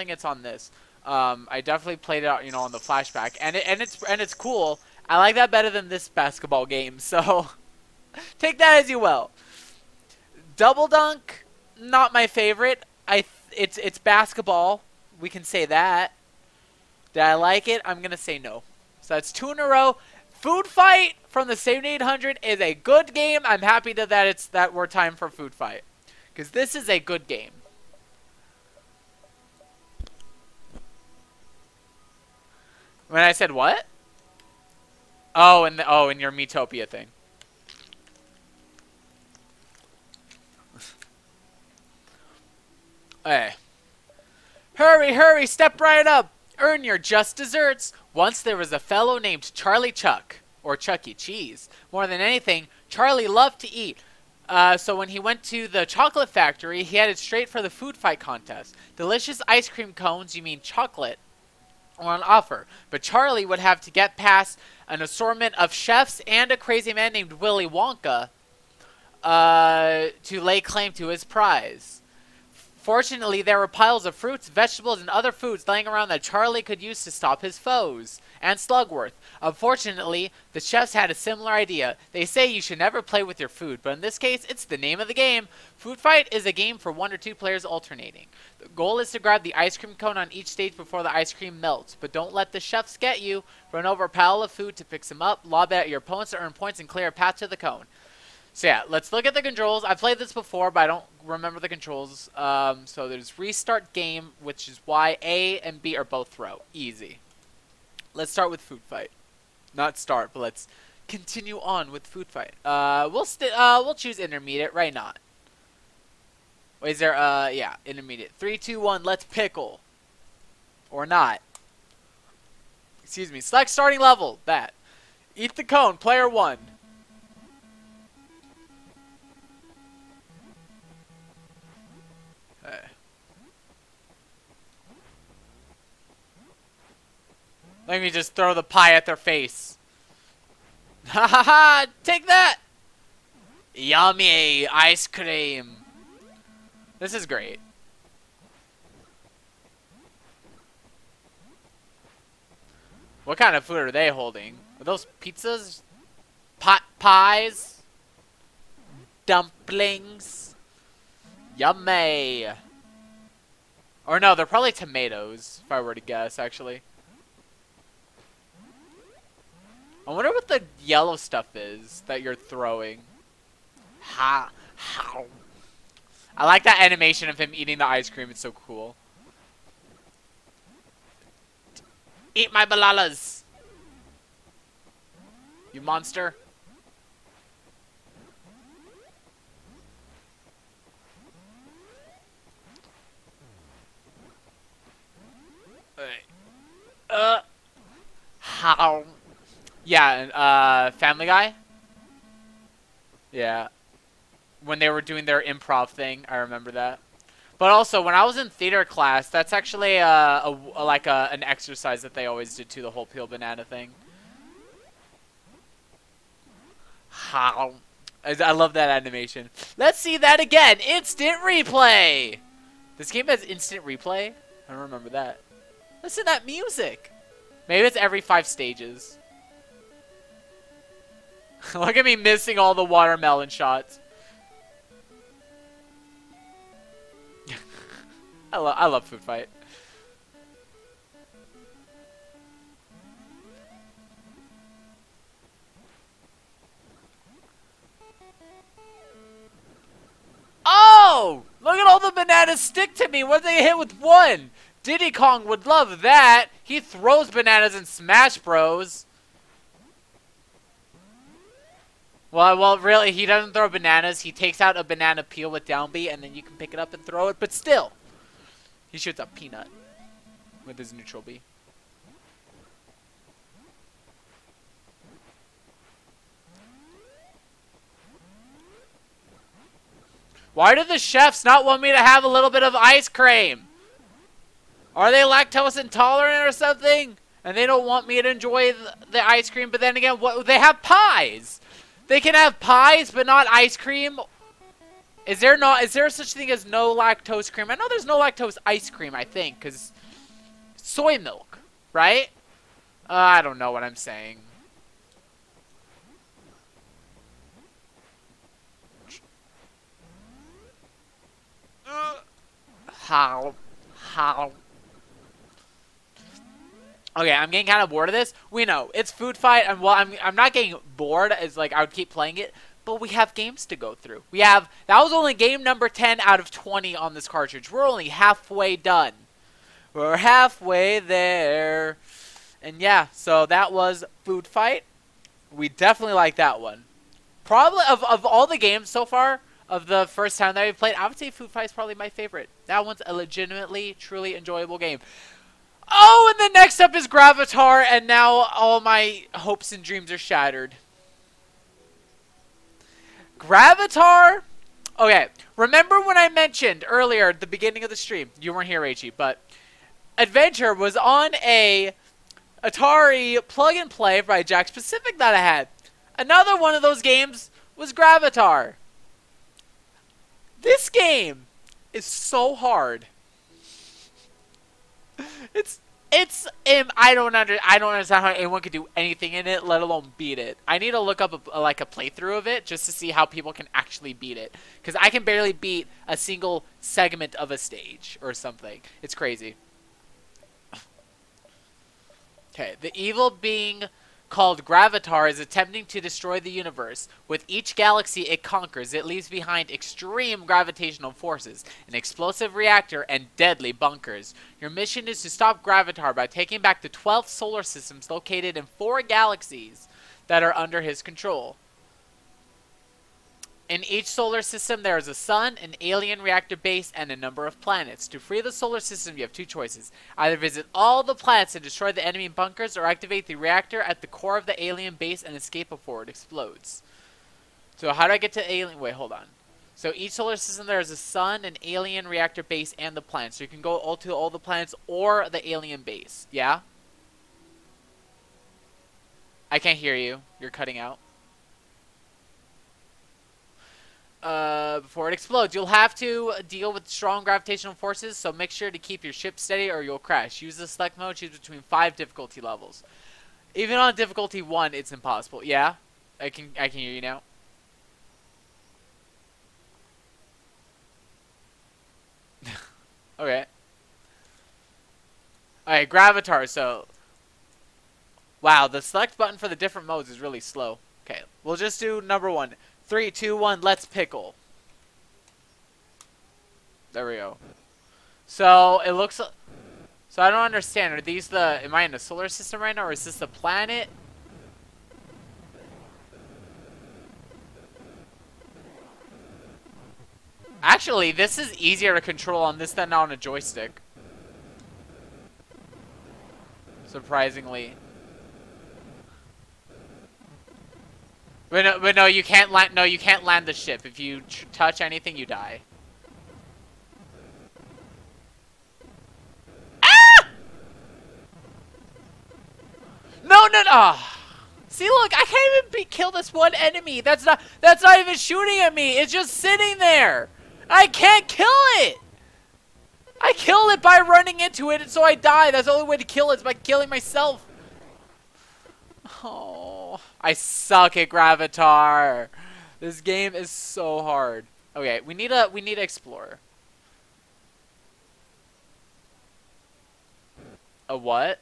it's on this. I definitely played it out, on the flashback, and it's cool. I like that better than this basketball game. So take that as you will. Double Dunk, not my favorite. It's basketball. We can say that. Did I like it? I'm gonna say no. So that's two in a row. Food Fight from the 7800 is a good game. I'm happy that we're time for Food Fight, because this is a good game. When I said what? Oh, in your Metopia thing. Hey. Hurry, hurry, step right up. Earn your just desserts. Once there was a fellow named Charlie Chuck, or Chuck E. Cheese. More than anything, Charlie loved to eat. So when he went to the chocolate factory, he headed straight for the Food Fight contest. Delicious ice cream cones, you mean chocolate, were on offer. But Charlie would have to get past an assortment of chefs and a crazy man named Willy Wonka to lay claim to his prize. Fortunately, there were piles of fruits, vegetables, and other foods laying around that Charlie could use to stop his foes. And Slugworth. Unfortunately, the chefs had a similar idea. They say you should never play with your food, but in this case, it's the name of the game. Food Fight is a game for one or two players alternating. The goal is to grab the ice cream cone on each stage before the ice cream melts, but don't let the chefs get you. Run over a pile of food to pick some up, lob at your opponents to earn points, and clear a path to the cone. So yeah, let's look at the controls. I've played this before, but I don't remember the controls. So there's restart game, which is why A and B are both throw. Easy. Let's start with Food Fight. Not start, but let's continue on with Food Fight. We'll choose intermediate, right? Not. Wait, is there yeah, intermediate. 3, 2, 1. Let's pickle. Or not. Excuse me. Select starting level. That. Eat the cone. Player 1. Let me just throw the pie at their face. Ha ha ha! Take that! Yummy ice cream. This is great. What kind of food are they holding? Are those pizzas? Pot pies? Dumplings? Yummy. Or no, they're probably tomatoes, if I were to guess, actually. I wonder what the yellow stuff is that you're throwing. Ha! Ha! I like that animation of him eating the ice cream. It's so cool. Eat my balalas! You monster! How? Yeah, Family Guy? Yeah. When they were doing their improv thing, I remember that. But also, when I was in theater class, that's actually like an exercise that they always did to the whole peel banana thing. How? I love that animation. Let's see that again. Instant replay! This game has instant replay? I don't remember that. Listen to that music! Maybe it's every 5 stages. Look at me missing all the watermelon shots. I love Food Fight. Oh! Look at all the bananas stick to me. What did they hit with one? Diddy Kong would love that. He throws bananas in Smash Bros. Well, really, he doesn't throw bananas. He takes out a banana peel with down B, and then you can pick it up and throw it. But still, he shoots a peanut with his neutral B. Why do the chefs not want me to have a little bit of ice cream? Are they lactose intolerant or something? And they don't want me to enjoy the ice cream. But then again, what, they have pies. They can have pies, but not ice cream. Is there such thing as no lactose cream? I know there's no lactose ice cream, I think, because soy milk, right? I don't know what I'm saying. Okay, I'm getting kind of bored of this. We know it's Food Fight, and well, I'm not getting bored. It's like I would keep playing it, but we have games to go through. We have, that was only game number 10 out of 20 on this cartridge. We're only halfway done. We're halfway there. And yeah, so that was Food Fight. We definitely like that one. Probably of all the games so far, of the first time that we played, I would say Food Fight is probably my favorite. That one's a legitimately, truly enjoyable game. Oh, and then next up is Gravitar, and now all my hopes and dreams are shattered. Gravitar? Okay, remember when I mentioned earlier at the beginning of the stream, you weren't here, H.E., but Adventure was on a Atari plug-and-play by Jakks Pacific that I had. Another one of those games was Gravitar. This game is so hard. I don't understand how anyone could do anything in it, let alone beat it. I need to look up a playthrough of it just to see how people can actually beat it, because I can barely beat a single segment of a stage or something. It's crazy. Okay, the evil being called Gravitar is attempting to destroy the universe. With each galaxy it conquers, it leaves behind extreme gravitational forces, an explosive reactor, and deadly bunkers. Your mission is to stop Gravitar by taking back the 12 solar systems located in 4 galaxies that are under his control. In each solar system there is a sun, an alien reactor base, and a number of planets. To free the solar system you have 2 choices. Either visit all the planets and destroy the enemy bunkers, or activate the reactor at the core of the alien base and escape before it explodes. So how do I get to alien? Wait, hold on. So each solar system there is a sun, an alien reactor base, and the planets. So you can go all to all the planets or the alien base. Yeah? I can't hear you. You're cutting out. Before it explodes, you'll have to deal with strong gravitational forces, so make sure to keep your ship steady or you'll crash. Use the select mode, choose between 5 difficulty levels. Even on difficulty 1, it's impossible. Yeah? I can hear you now. Okay. Alright, Gravitar, so... Wow, the select button for the different modes is really slow. Okay, we'll just do number 1. 3, 2, 1, let's pickle. There we go. So it looks, so I don't understand. Are these the, am I in the solar system right now, or is this the planet? Actually, this is easier to control on this than on a joystick, surprisingly. But no, you can't land. No, you can't land the ship. If you touch anything, you die. Ah! No. Oh. See, look, I can't even kill this one enemy. That's not even shooting at me. It's just sitting there. I can't kill it. I kill it by running into it, and so I die. That's the only way to kill it, is by killing myself. Oh. I suck at Gravitar. This game is so hard. Okay, we need to explore. A what?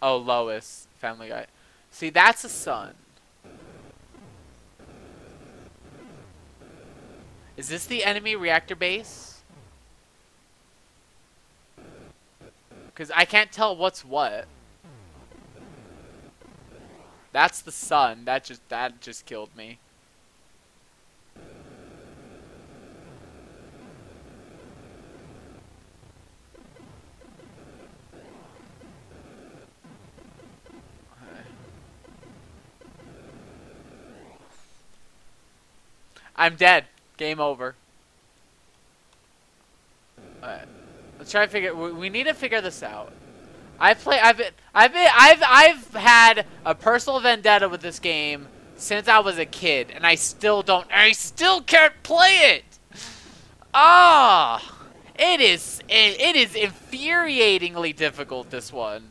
Oh, Lois, Family Guy. See, that's a sun. Is this the enemy reactor base? Because I can't tell what's what. That's the sun. That just killed me. I'm dead. Game over. Let's try to figure. We need to figure this out. I've had a personal vendetta with this game since I was a kid, and I still can't play it. Ah, it is infuriatingly difficult, this one.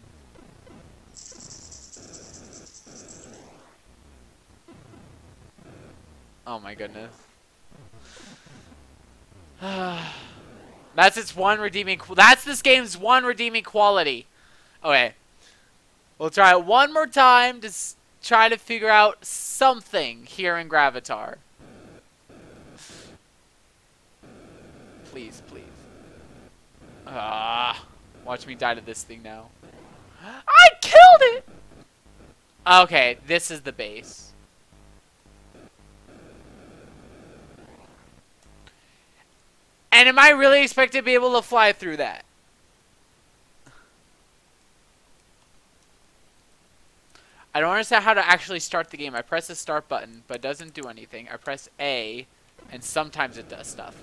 Oh my goodness. That's its one redeeming. That's this game's one redeeming quality. Okay, we'll try it one more time to try to figure out something here in Gravitar. Please, please. Ah, watch me die to this thing now. I killed it. Okay, this is the base. And am I really expected to be able to fly through that? I don't understand how to actually start the game. I press the start button, but it doesn't do anything. I press A, and sometimes it does stuff.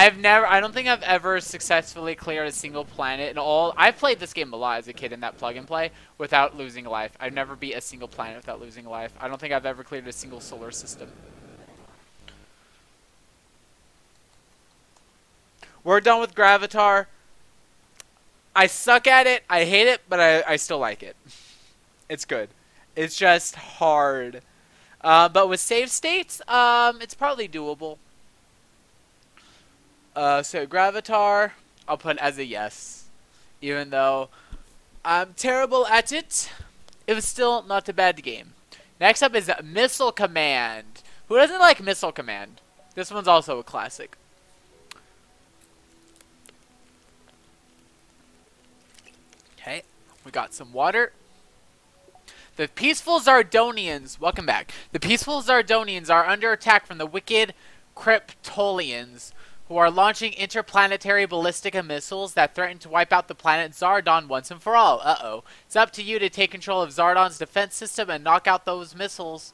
I don't think I've ever successfully cleared a single planet in all. I've played this game a lot as a kid in that plug and play without losing life. I've never beat a single planet without losing life. I don't think I've ever cleared a single solar system. We're done with Gravitar. I suck at it. I hate it, but I still like it. It's good. It's just hard. But with save states, it's probably doable. So Gravitar, I'll put as a yes, even though I'm terrible at it. It was still not a bad game. Next up is Missile Command. Who doesn't like Missile Command? This one's also a classic. Okay, we got some water. The peaceful Zardonians, welcome back. The peaceful Zardonians are under attack from the wicked Kryptolians, who are launching interplanetary ballistic missiles that threaten to wipe out the planet Zardon once and for all. Uh-oh. It's up to you to take control of Zardon's defense system and knock out those missiles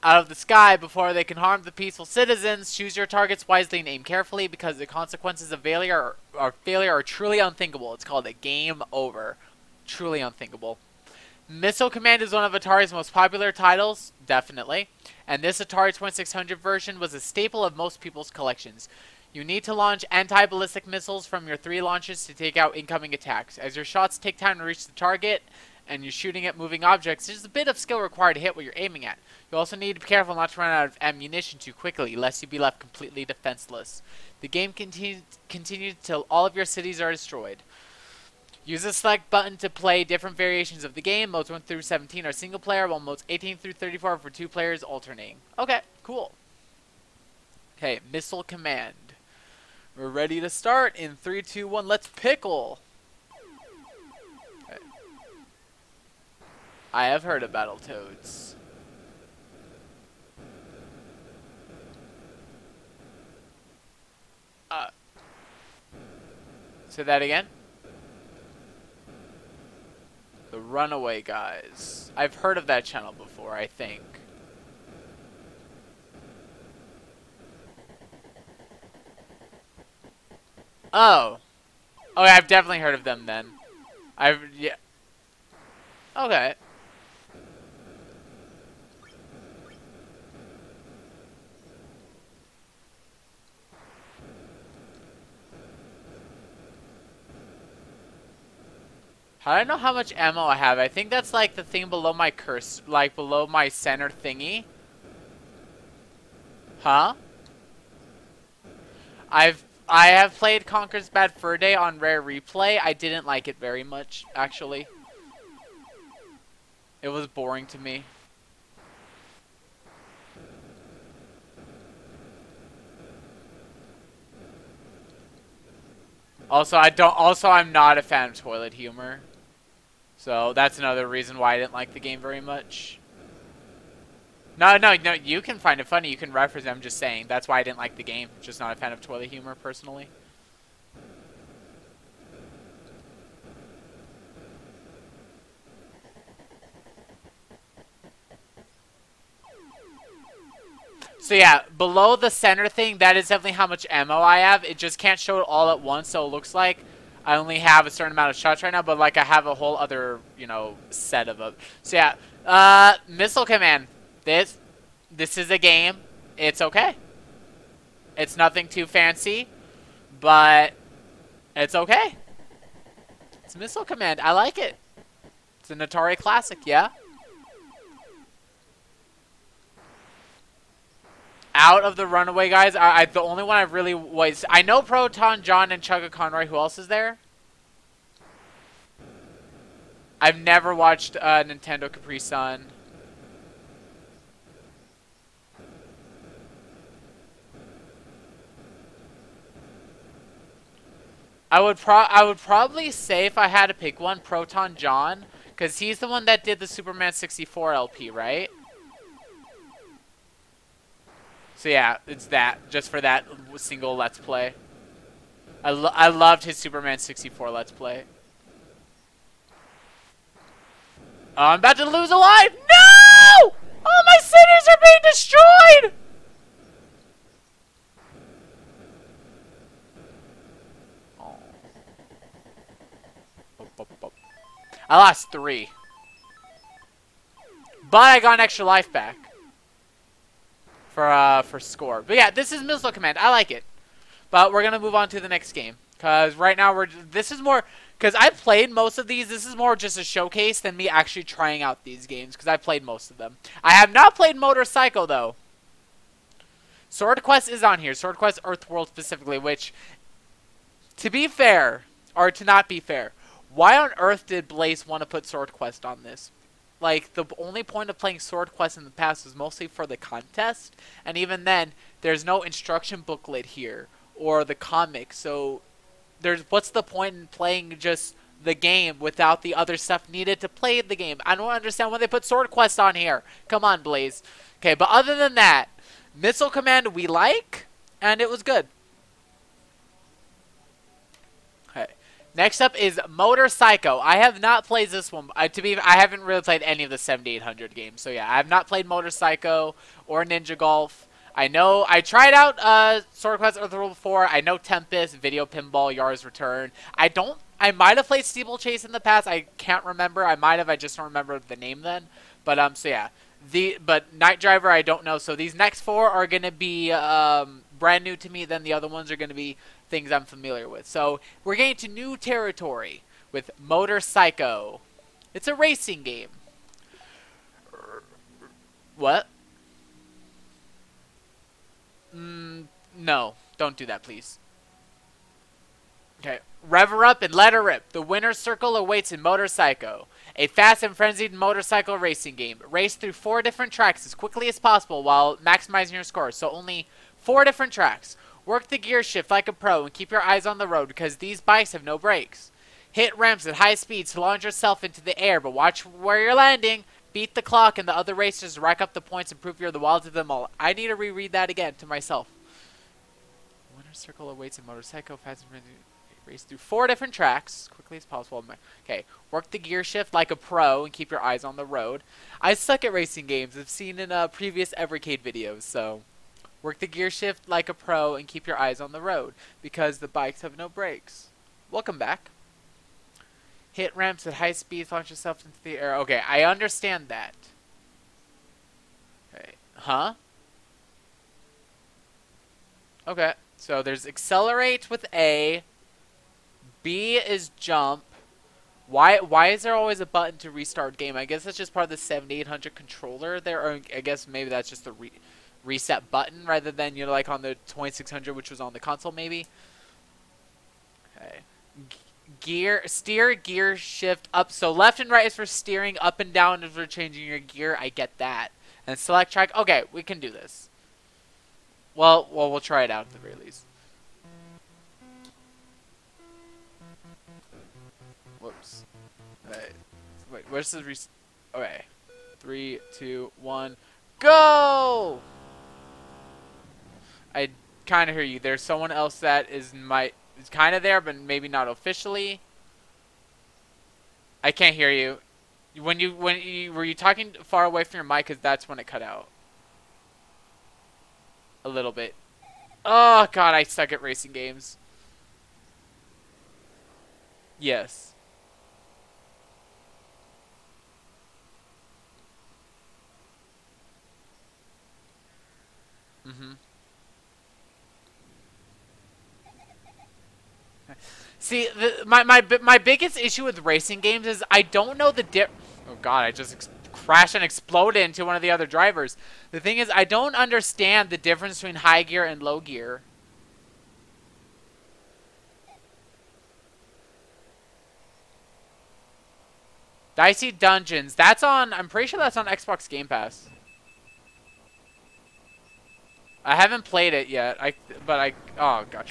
out of the sky before they can harm the peaceful citizens. Choose your targets wisely and aim carefully, because the consequences of failure are truly unthinkable. It's called a game over. Truly unthinkable. Missile Command is one of Atari's most popular titles, definitely, and this Atari 2600 version was a staple of most people's collections. You need to launch anti-ballistic missiles from your 3 launches to take out incoming attacks. As your shots take time to reach the target and you're shooting at moving objects, there's a bit of skill required to hit what you're aiming at. You also need to be careful not to run out of ammunition too quickly, lest you be left completely defenseless. The game continues until all of your cities are destroyed. Use the select button to play different variations of the game. Modes 1 through 17 are single player, while modes 18 through 34 are for 2 players alternating. Okay, cool. Okay, Missile Command. We're ready to start in 3, 2, 1. Let's pickle. Okay. I have heard of Battletoads. Say that again. The Runaway Guys. I've heard of that channel before, I think. Oh. Okay, I've definitely heard of them then. Yeah. Okay. I don't know how much ammo I have. I think that's like the thing below my cursor, like below my center thingy. Huh? I have played Conker's Bad Fur Day on Rare Replay. I didn't like it very much, actually. It was boring to me. Also, I'm not a fan of toilet humor. So that's another reason why I didn't like the game very much. No, you can find it funny. You can reference it. I'm just saying. That's why I didn't like the game. Just not a fan of toilet humor, personally. So yeah, below the center thing, that is definitely how much ammo I have. It just can't show it all at once, so it looks like I only have a certain amount of shots right now, but like I have a whole other, you know, set of them. So yeah, Missile Command. This is a game. It's okay. It's nothing too fancy, but it's okay. It's Missile Command. I like it. It's an Atari classic, yeah? Out of the Runaway Guys, the only one I really was... I know Proton, John, and Chugga Conroy. Who else is there? I've never watched Nintendo Capri Sun. I would probably say, if I had to pick one, Proton John, because he's the one that did the Superman 64 LP, right? So yeah, it's that, just for that single Let's Play. I loved his Superman 64 Let's Play. Oh, I'm about to lose a life! No! All my sinners are being destroyed! I lost 3. But I got an extra life back. For score. But yeah, this is Missile Command. I like it. But we're going to move on to the next game. Because right now we're... This is more... Because I played most of these. This is more just a showcase than me actually trying out these games. Because I played most of them. I have not played MotorPsycho though. Swordquest is on here. Swordquest EarthWorld specifically. Which... To be fair... Or to not be fair... Why on earth did Blaze want to put Swordquest on this? Like, the only point of playing Swordquest in the past was mostly for the contest. And even then, there's no instruction booklet here. Or the comic. So, what's the point in playing just the game without the other stuff needed to play the game? I don't understand why they put Swordquest on here. Come on, Blaze. Okay, but other than that, Missile Command we like. And it was good. Next up is MotorPsycho. I have not played this one. I haven't really played any of the 7800 games. So yeah, I have not played MotorPsycho or Ninja Golf. I know I tried out Swordquest EarthWorld before. I know Tempest, Video Pinball, Yars' Return. I might have played Steeplechase in the past. I can't remember. I might have. I just don't remember the name then. But so yeah, but Night Driver I don't know. So these next 4 are gonna be brand new to me. Then the other ones are gonna be things I'm familiar with. So we're getting to new territory with MotorPsycho. It's a racing game. What? No, don't do that, please. Okay, rev her up and let her rip. The winner's circle awaits in MotorPsycho, a fast and frenzied motorcycle racing game. Race through 4 different tracks as quickly as possible while maximizing your scores. So only 4 different tracks. Work the gear shift like a pro and keep your eyes on the road because these bikes have no brakes. Hit ramps at high speed to launch yourself into the air, but watch where you're landing. Beat the clock and the other racers, rack up the points and prove you're the wildest of them all. I need to reread that again to myself. Winner's circle awaits in MotorPsycho. Fast and race through 4 different tracks quickly as possible. Okay, work the gear shift like a pro and keep your eyes on the road. I suck at racing games. I've seen in previous Evercade videos, so... Work the gear shift like a pro and keep your eyes on the road because the bikes have no brakes. Welcome back. Hit ramps at high speed, launch yourself into the air. Okay, I understand that. Okay. Huh? Okay, so there's accelerate with A. B is jump. Why is there always a button to restart game? I guess that's just part of the 7800 controller there. Or I guess maybe that's just the... reset button rather than, you know, like on the 2600, which was on the console maybe. Okay. Steer gear shift up. So left and right is for steering, up and down is for changing your gear. I get that. And select track. Okay, we can do this. Well, we'll try it out at the very least. Whoops. Alright. Wait, where's the rest? Okay. 3, 2, 1, go! I kind of hear you. There's someone else that is kind of there, but maybe not officially. I can't hear you. Were you talking far away from your mic? Cause that's when it cut out. a little bit. Oh, God, I suck at racing games. Yes. See, my biggest issue with racing games is I don't know the Oh, God, I just crashed and exploded into one of the other drivers. The thing is, I don't understand the difference between high gear and low gear. Dicey Dungeons. That's on... I'm pretty sure that's on Xbox Game Pass. I haven't played it yet, but oh, God.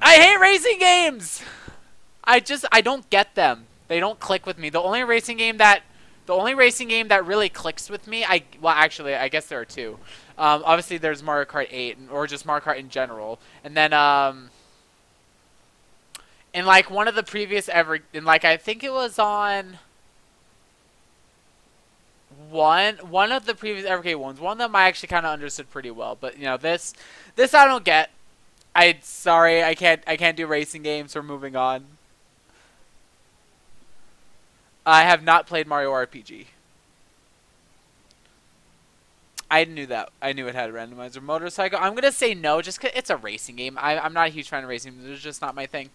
I hate racing games! I don't get them. They don't click with me. The only racing game that really clicks with me, well, actually, I guess there are two. Obviously, there's Mario Kart 8, or just Mario Kart in general. And then, in, like, one of the previous I think it was on... One of the previous Evercade ones, one of them I actually kind of understood pretty well, but you know this I don't get. Sorry, I can't do racing games. We're moving on. I have not played Mario RPG. I knew that. I knew it had a randomizer. MotorPsycho. I'm gonna say no, just 'cause it's a racing game. I'm not a huge fan of racing games. It's just not my thing.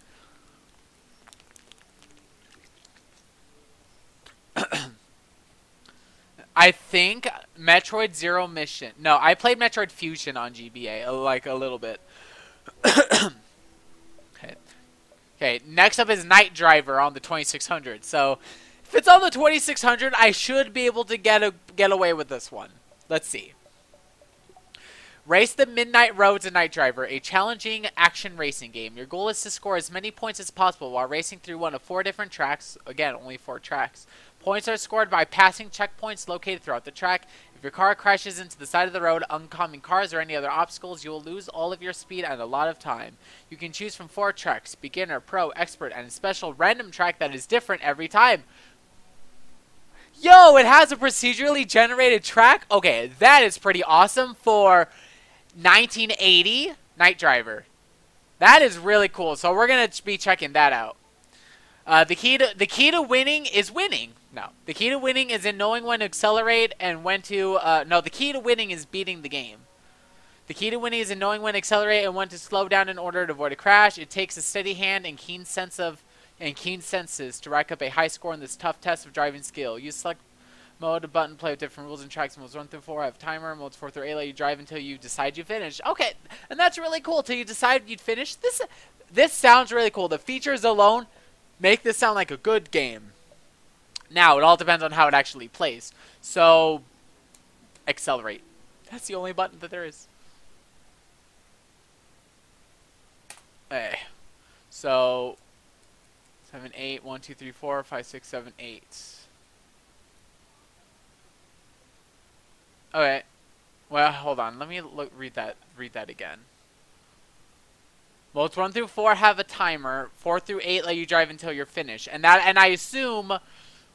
I think Metroid Zero Mission. No, I played Metroid Fusion on GBA, like a little bit. Okay, next up is Night Driver on the 2600. So, if it's on the 2600, I should be able to get away with this one. Let's see. Race the Midnight Roads in Night Driver, a challenging action racing game. Your goal is to score as many points as possible while racing through one of 4 different tracks. Again, only 4 tracks. Points are scored by passing checkpoints located throughout the track. If your car crashes into the side of the road, oncoming cars, or any other obstacles, you will lose all of your speed and a lot of time. You can choose from 4 tracks: beginner, pro, expert, and a special random track that is different every time. Yo, it has a procedurally generated track? Okay, that is pretty awesome for 1980 Night Driver. That is really cool, so we're going to be checking that out. The key to winning is winning. No, the key to winning is in knowing when to accelerate and when to. No, the key to winning is beating the game. The key to winning is in knowing when to accelerate and when to slow down in order to avoid a crash. It takes a steady hand and keen senses to rack up a high score in this tough test of driving skill. Use select mode, button, play with different rules and tracks. Modes 1 through 4 have timer. Modes 4 through 8 let you drive until you decide you finish. Okay, and that's really cool. Till you decide you'd finish. This sounds really cool. The features alone make this sound like a good game. Now, it all depends on how it actually plays. So, accelerate. That's the only button that there is. Okay. So, 7, 8, 1, 2, 3, 4, 5, 6, 7, 8. Okay. Well, hold on. Let me read that again. Modes 1 through 4 have a timer. 4 through 8 let you drive until you're finished. And I assume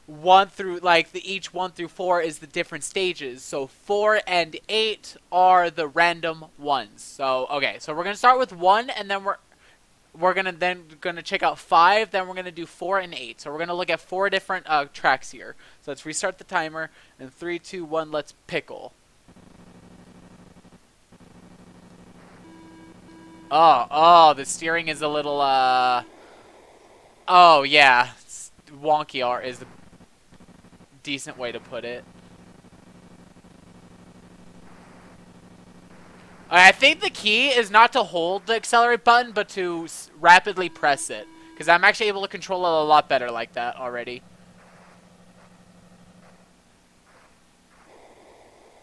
1 through, like, each 1 through 4 is the different stages. So 4 and 8 are the random ones. So, okay. So we're going to start with 1, and then we're going to check out 5, then we're going to do 4 and 8. So we're going to look at 4 different tracks here. So let's restart the timer. And 3, 2, 1, let's pickle. Oh, the steering is a little, oh, yeah. Wonky art is a decent way to put it. I think the key is not to hold the accelerate button, but to rapidly press it. Because I'm actually able to control it a lot better like that already.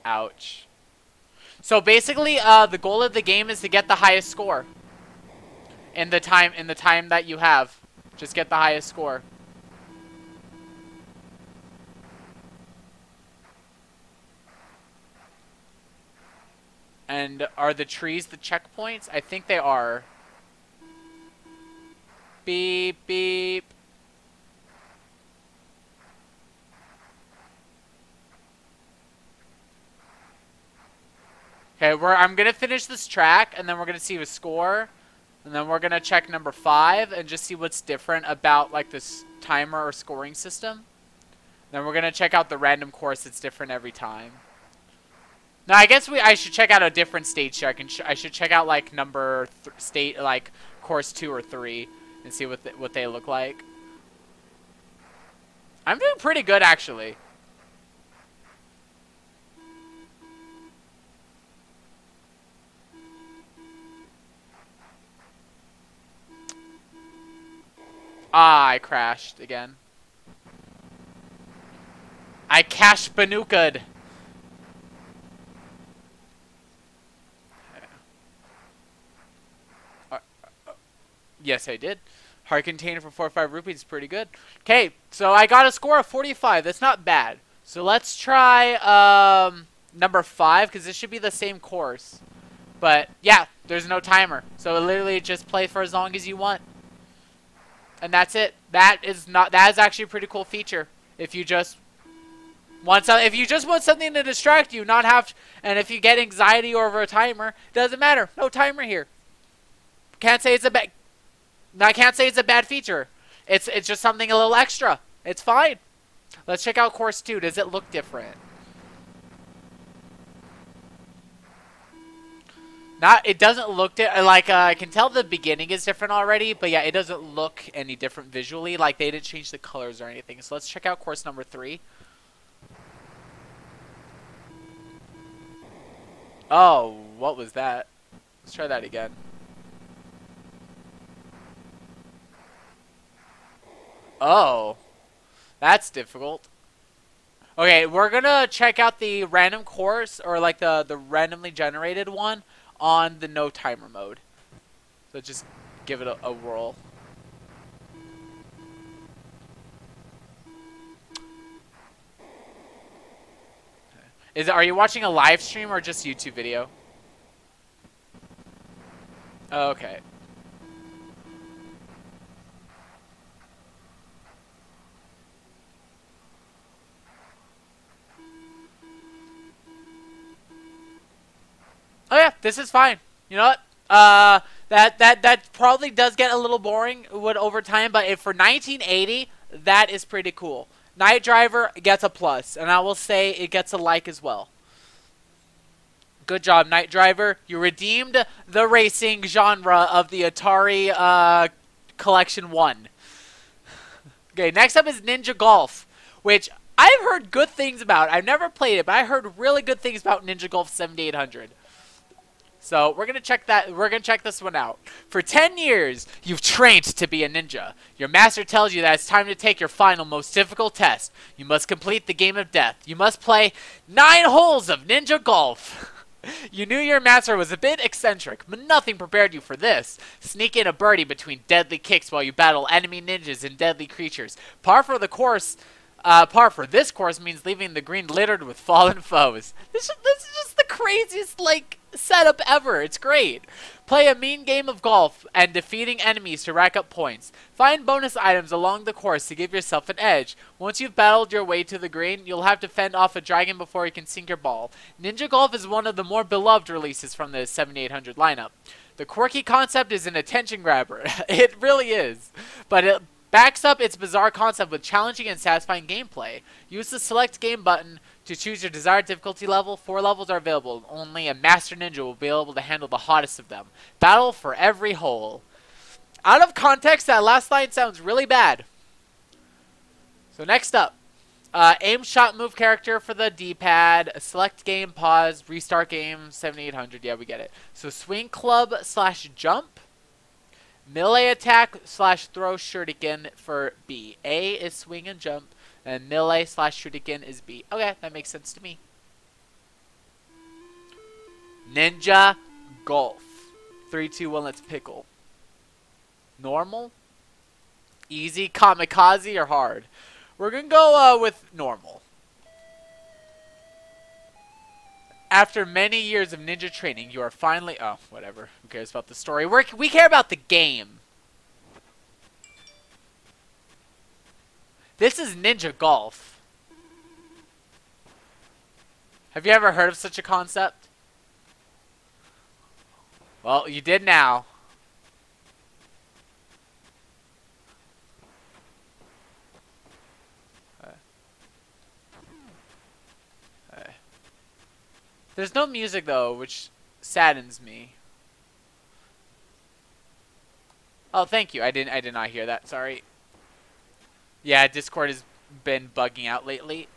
Ouch. So basically, the goal of the game is to get the highest score in the time that you have. Just get the highest score. And are the trees the checkpoints? I think they are. Beep, beep. Okay, I'm going to finish this track, and then we're going to see the score. And then we're going to check number 5 and just see what's different about, like, this timer or scoring system. Then we're going to check out the random course that's different every time. Now, I guess I should check out a different stage so I should check out, like, course 2 or 3 and see what they look like. I'm doing pretty good, actually. Ah, I crashed again. I cash banukaed. Yes, I did. Hard container for 4 or 5 rupees is pretty good. Okay, so I got a score of 45. That's not bad. So let's try number 5 because this should be the same course. But yeah, there's no timer. So literally just play for as long as you want. And that's it. That is actually a pretty cool feature. If you just want something to distract you, and if you get anxiety over a timer, doesn't matter. No timer here. I can't say it's a bad feature. It's just something a little extra. It's fine. Let's check out course 2. Does it look different? It doesn't look like I can tell the beginning is different already, but yeah, it doesn't look any different visually. Like they didn't change the colors or anything. So let's check out course number 3. Oh, what was that? Let's try that again. Oh, that's difficult. Okay, we're gonna check out the random course or like the randomly generated one on the no timer mode. So just give it a whirl. Are you watching a live stream or just YouTube video? Okay. Oh yeah, this is fine. You know what? That probably does get a little boring over time, but for 1980, that is pretty cool. Night Driver gets a plus, and I will say it gets a like as well. Good job, Night Driver. You redeemed the racing genre of the Atari Collection 1. Okay, next up is Ninja Golf, which I've heard good things about. I've never played it, but I heard really good things about Ninja Golf 7800. So we're gonna check this one out. For 10 years, you've trained to be a ninja. Your master tells you that it's time to take your final, most difficult test. You must complete the game of death. You must play 9 holes of ninja golf. You knew your master was a bit eccentric, but nothing prepared you for this. Sneak in a birdie between deadly kicks while you battle enemy ninjas and deadly creatures. Par for this course means leaving the green littered with fallen foes. This is just the craziest, like, setup ever. It's great. Play a mean game of golf and defeating enemies to rack up points. Find bonus items along the course to give yourself an edge. Once you've battled your way to the green, you'll have to fend off a dragon before he can sink your ball. Ninja Golf is one of the more beloved releases from the 7800 lineup. The quirky concept is an attention grabber. It really is. But it backs up its bizarre concept with challenging and satisfying gameplay. Use the select game button to choose your desired difficulty level. 4 levels are available. Only a master ninja will be able to handle the hottest of them. Battle for every hole. Out of context, that last line sounds really bad. So next up. Aim, shot, move character for the D-pad. Select game, pause, restart game, 7800. Yeah, we get it. So swing club / jump. Melee attack / throw shuriken for B. A is swing and jump, and melee / shuriken is B. Okay, that makes sense to me. Ninja Golf. 3, 2, 1, let's pickle. Normal? Easy, kamikaze, or hard? We're gonna go with normal. After many years of ninja training, you are finally... Oh, whatever. Who cares about the story? We care about the game. This is Ninja Golf. Have you ever heard of such a concept? Well, you did now. Right. There's no music though, which saddens me. Oh, thank you. I did not hear that. Sorry. Yeah, Discord has been bugging out lately.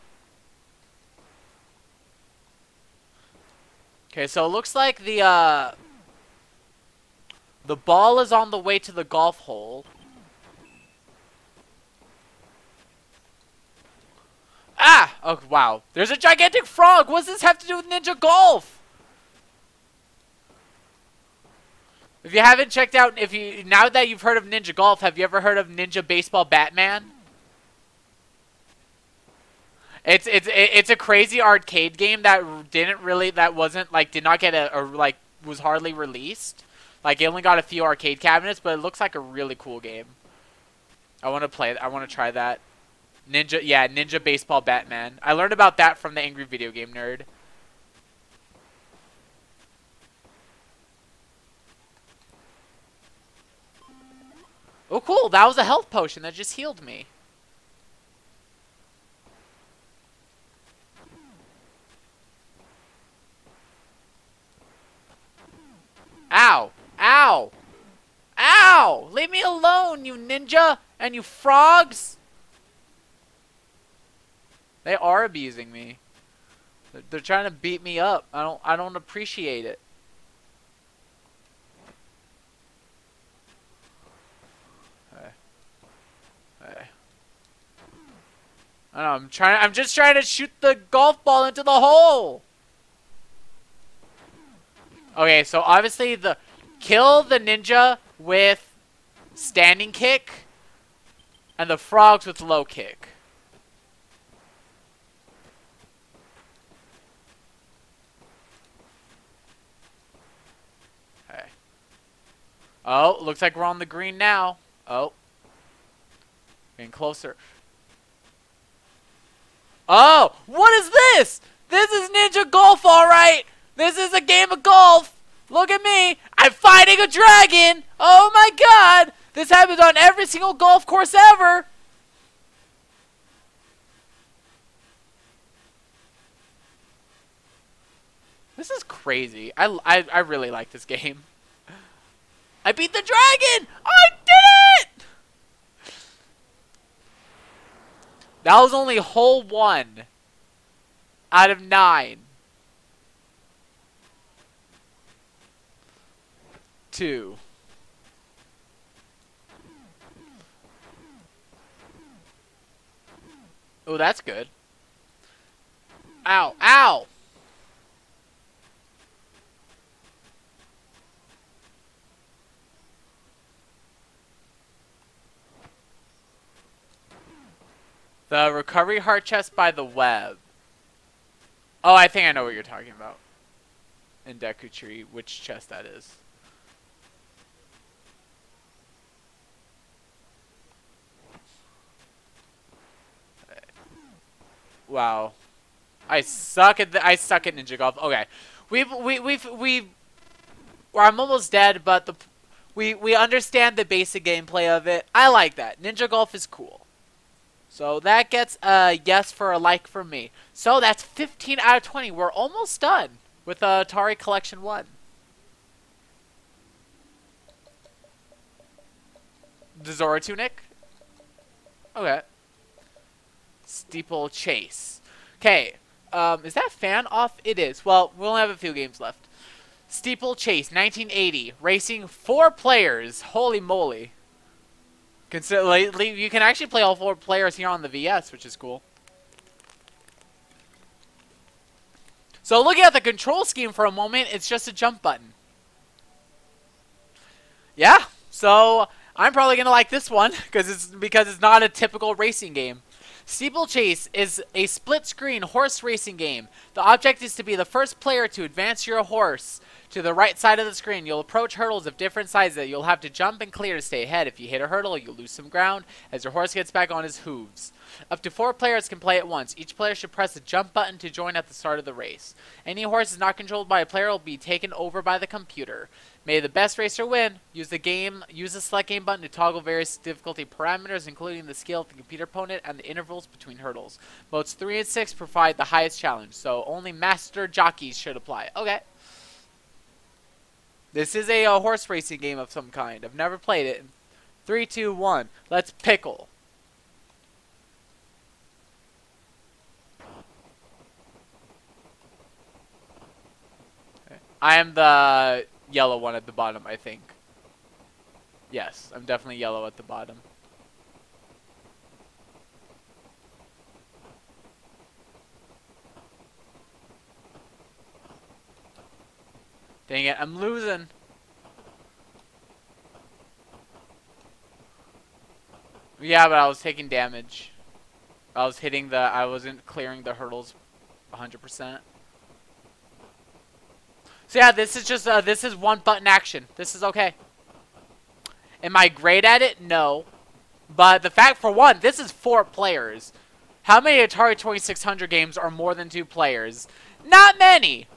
Okay, so it looks like the ball is on the way to the golf hole. Ah! Oh, wow. There's a gigantic frog! What does this have to do with Ninja Golf? If you haven't checked out, now that you've heard of Ninja Golf, have you ever heard of Ninja Baseball Batman? It's a crazy arcade game that was hardly released. Like, it only got a few arcade cabinets, but it looks like a really cool game. I want to play it. I want to try that. Ninja Baseball Batman. I learned about that from the Angry Video Game Nerd. Oh, cool. That was a health potion that just healed me. Ow. Ow. Ow. Leave me alone, you ninja and you frogs. They are abusing me. They're trying to beat me up. I don't appreciate it. I know, I'm just trying to shoot the golf ball into the hole. Okay, so obviously kill the ninja with standing kick and the frogs with low kick. Okay. Oh, looks like we're on the green now. Oh. Getting closer. Oh, what is this? This is Ninja Golf, all right. This is a game of golf. Look at me. I'm fighting a dragon. Oh, my God. This happens on every single golf course ever. This is crazy. I really like this game. I beat the dragon. I did it. That was only hole 1 out of 9. 2. Oh, that's good. Ow, ow. The recovery heart chest by the web. Oh, I think I know what you're talking about. In Deku Tree, which chest that is. Wow, I suck at Ninja Golf. Okay, I'm almost dead, but we understand the basic gameplay of it. I like that. Ninja Golf is cool. So that gets a yes for a like from me. So that's 15 out of 20. We're almost done with Atari Collection 1. The Zora Tunic? Okay. Steeplechase. Okay. Is that fan off? It is. Well, we only have a few games left. Steeplechase, 1980. Racing 4 players. Holy moly. You can actually play all 4 players here on the VS, which is cool. So looking at the control scheme for a moment, it's just a jump button. Yeah, so I'm probably going to like this one because it's not a typical racing game. Steeplechase is a split-screen horse racing game. The object is to be the first player to advance your horse to the right side of the screen. You'll approach hurdles of different sizes that you'll have to jump and clear to stay ahead. If you hit a hurdle, you'll lose some ground as your horse gets back on his hooves. Up to 4 players can play at once. Each player should press the jump button to join at the start of the race. Any horse is not controlled by a player will be taken over by the computer. May the best racer win. Use the select game button to toggle various difficulty parameters, including the skill of the computer opponent and the intervals between hurdles. Modes 3 and 6 provide the highest challenge, so only master jockeys should apply. Okay. This is a horse racing game of some kind. I've never played it. 3, 2, 1. Let's pickle. I am the yellow one at the bottom, I think. Yes, I'm definitely yellow at the bottom. Dang it, I'm losing. Yeah, but I was taking damage. I was hitting the... I wasn't clearing the hurdles 100%. So yeah, this is just, this is one button action. This is okay. Am I great at it? No. But the fact, for one, this is 4 players. How many Atari 2600 games are more than 2 players? Not many!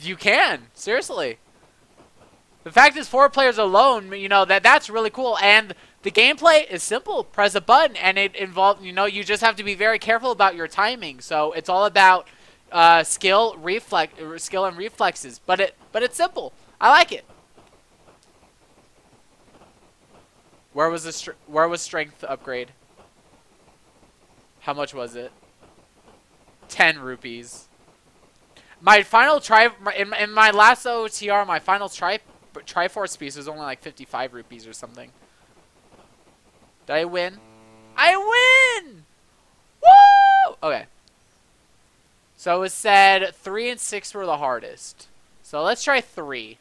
You can. Seriously. The fact is 4 players alone, you know, that's really cool. And... the gameplay is simple. Press a button, and it involves, you know, you just have to be very careful about your timing. So it's all about skill and reflexes. But it's simple. I like it. Where was the strength upgrade? How much was it? 10 rupees. My final in my last OTR, my final Triforce piece was only like 55 rupees or something. Did I win? I win! Woo! Okay. So it said 3 and 6 were the hardest. So let's try 3.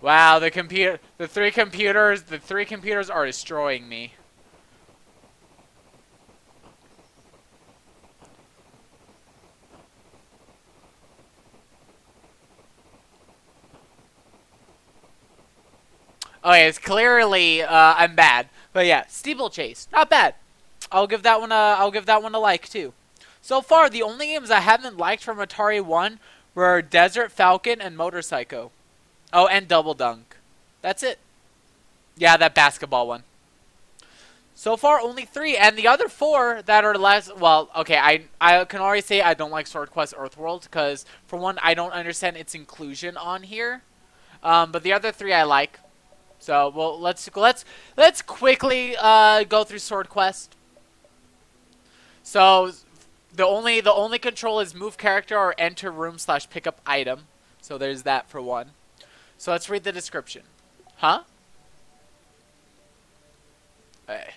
Wow, the three computers are destroying me. Okay, it's clearly I'm bad, but yeah, Steeplechase, not bad. I'll give that one a like too. So far, the only games I haven't liked from Atari 1 were Desert Falcon and MotorPsycho. Oh, and Double Dunk. That's it. Yeah, that basketball one. So far, only 3. And the other 4 that are less... well, okay, I can already say I don't like Swordquest: EarthWorld because, for one, I don't understand its inclusion on here. But the other 3 I like. So, well, let's quickly go through Swordquest. So, the only control is move character or enter room / pick up item. So, there's that for one. So let's read the description. Huh? Okay.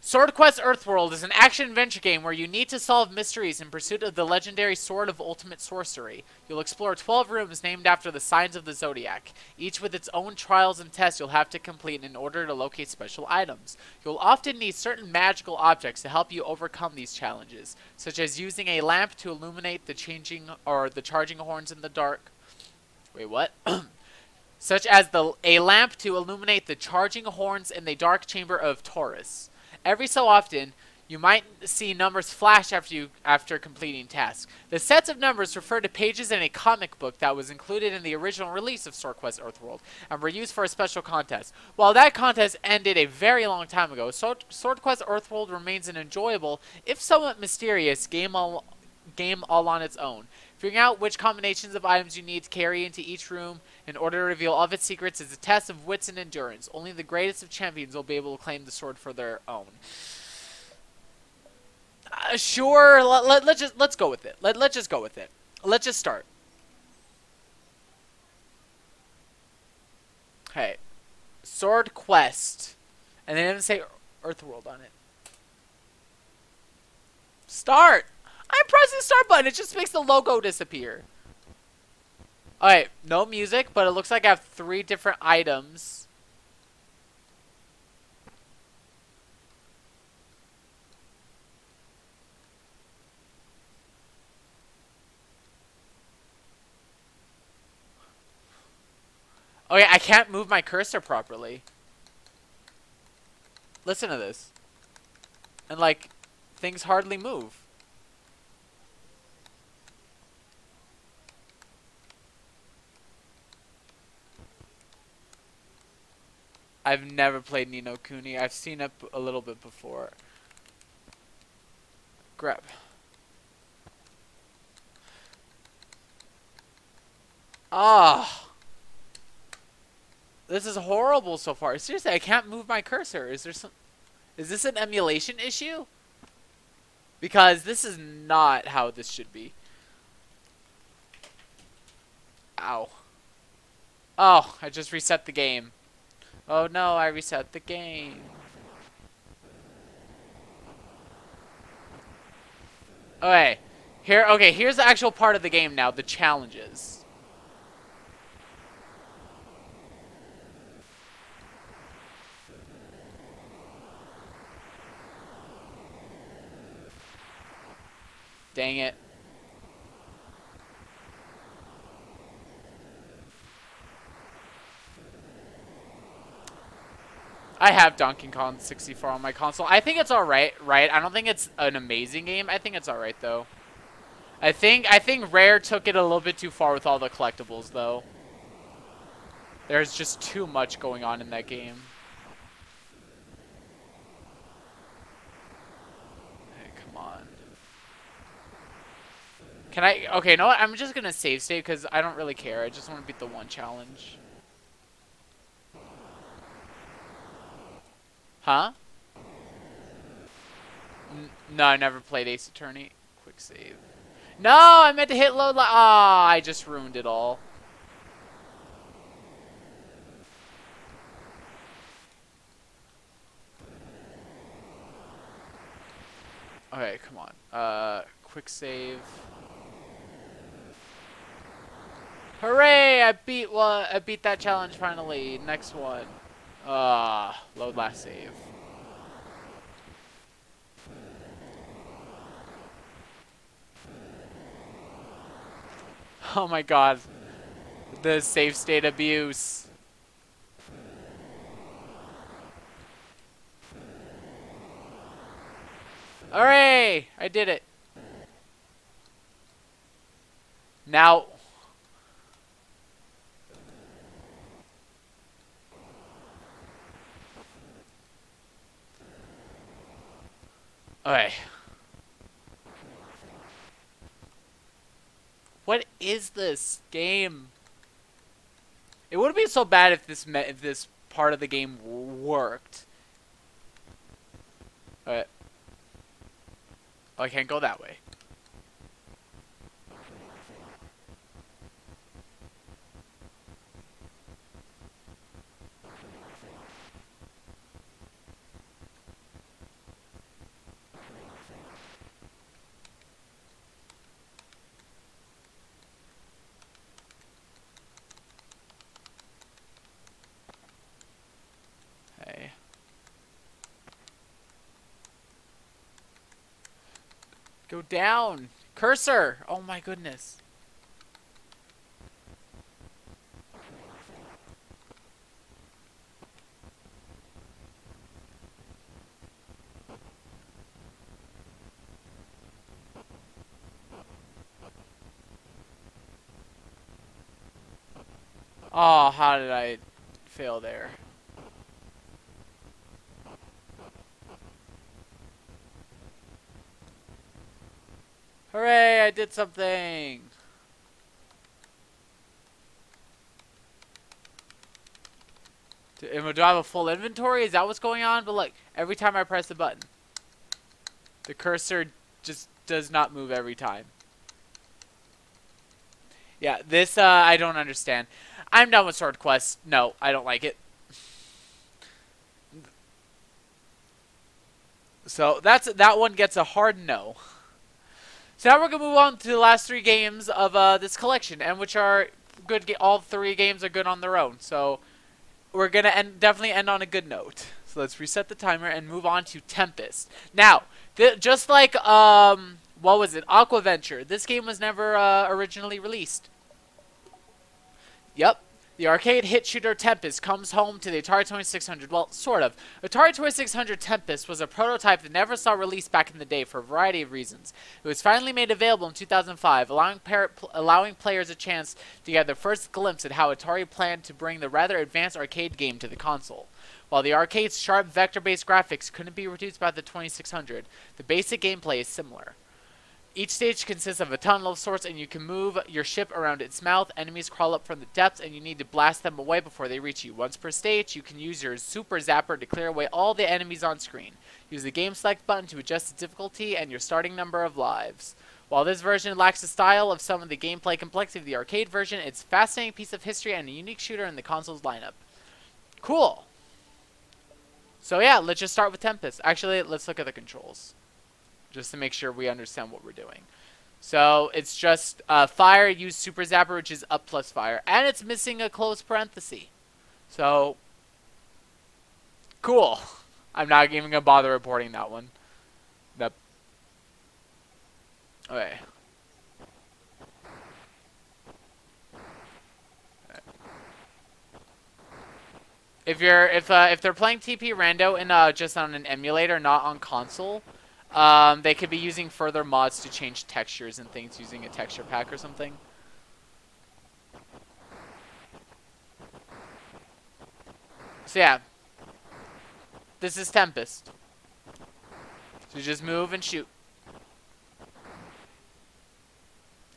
Swordquest: EarthWorld is an action-adventure game where you need to solve mysteries in pursuit of the legendary Sword of Ultimate Sorcery. You'll explore 12 rooms named after the signs of the Zodiac, each with its own trials and tests you'll have to complete in order to locate special items. You'll often need certain magical objects to help you overcome these challenges, such as using a lamp to illuminate the charging horns in the dark. Wait, what? Such as a lamp to illuminate the charging horns in the dark chamber of Taurus. Every so often, you might see numbers flash after completing tasks. The sets of numbers refer to pages in a comic book that was included in the original release of Swordquest: EarthWorld and were used for a special contest. While that contest ended a very long time ago, Swordquest: EarthWorld remains an enjoyable, if somewhat mysterious, game all on its own. Figuring out which combinations of items you need to carry into each room in order to reveal all of its secrets is a test of wits and endurance. Only the greatest of champions will be able to claim the sword for their own. Sure, let's go with it. Let's just go with it. Let's just start. Okay. Sword Quest. And they didn't say EarthWorld on it. Start! I'm pressing the start button. It just makes the logo disappear. Alright, no music, but it looks like I have 3 different items. Okay, I can't move my cursor properly. Listen to this. And like, things hardly move. I've never played Ni No Kuni. I've seen it a little bit before. Grab. Ah. This is horrible so far. Seriously, I can't move my cursor. Is there some... Is this an emulation issue? Because this is not how this should be. Ow. Oh, I just reset the game. Oh no, I reset the game. Okay. Here, okay, here's the actual part of the game now, the challenges. Dang it. I have Donkey Kong 64 on my console. I think it's alright, right? I don't think it's an amazing game. I think it's alright though. I think Rare took it a little bit too far with all the collectibles though. There's just too much going on in that game. Hey, come on. Can I... Okay, you know what? I'm just gonna save state because I don't really care. I just want to beat the one challenge. Huh? No, I never played Ace Attorney. Quick save. No, I meant to hit load. Ah, I just ruined it all. Okay, come on. Quick save. Hooray! I beat that challenge finally. Next one. Ah, load last save. Oh my god. The save state abuse. Hooray! I did it. Now... Okay. What is this game? It wouldn't be so bad if this part of the game worked. Alright. Oh, I can't go that way. Go down. Cursor. Oh my goodness. Oh, how did I fail there? Hooray, I did something! Do I have a full inventory? Is that what's going on? But look, every time I press the button, the cursor just does not move every time. Yeah, this, I don't understand. I'm done with Sword Quest. No, I don't like it. So, that one gets a hard no. So now we're going to move on to the last 3 games of this collection, and which are good. All three games are good on their own, so we're gonna definitely end on a good note. So let's reset the timer and move on to Tempest. Now, just like what was it, Aquaventure? This game was never originally released. Yep. The arcade hit shooter Tempest comes home to the Atari 2600. Well, sort of. Atari 2600 Tempest was a prototype that never saw release back in the day for a variety of reasons. It was finally made available in 2005, allowing players a chance to get their first glimpse at how Atari planned to bring the rather advanced arcade game to the console. While the arcade's sharp vector-based graphics couldn't be reduced by the 2600, the basic gameplay is similar. Each stage consists of a tunnel of sorts, and you can move your ship around its mouth. Enemies crawl up from the depths, and you need to blast them away before they reach you. Once per stage, you can use your super zapper to clear away all the enemies on screen. Use the game select button to adjust the difficulty and your starting number of lives. While this version lacks the style of some of the gameplay complexity of the arcade version, it's a fascinating piece of history and a unique shooter in the console's lineup. Cool. So yeah, let's just start with Tempest. Actually, let's look at the controls, just to make sure we understand what we're doing. So it's just fire, use super zapper, which is up plus fire. And it's missing a closed parenthesis. So, cool. I'm not even going to bother reporting that one. Nope. Okay. If they're playing TP Rando in just on an emulator, not on console, they could be using further mods to change textures and things using a texture pack or something. So yeah, this is Tempest. So you just move and shoot.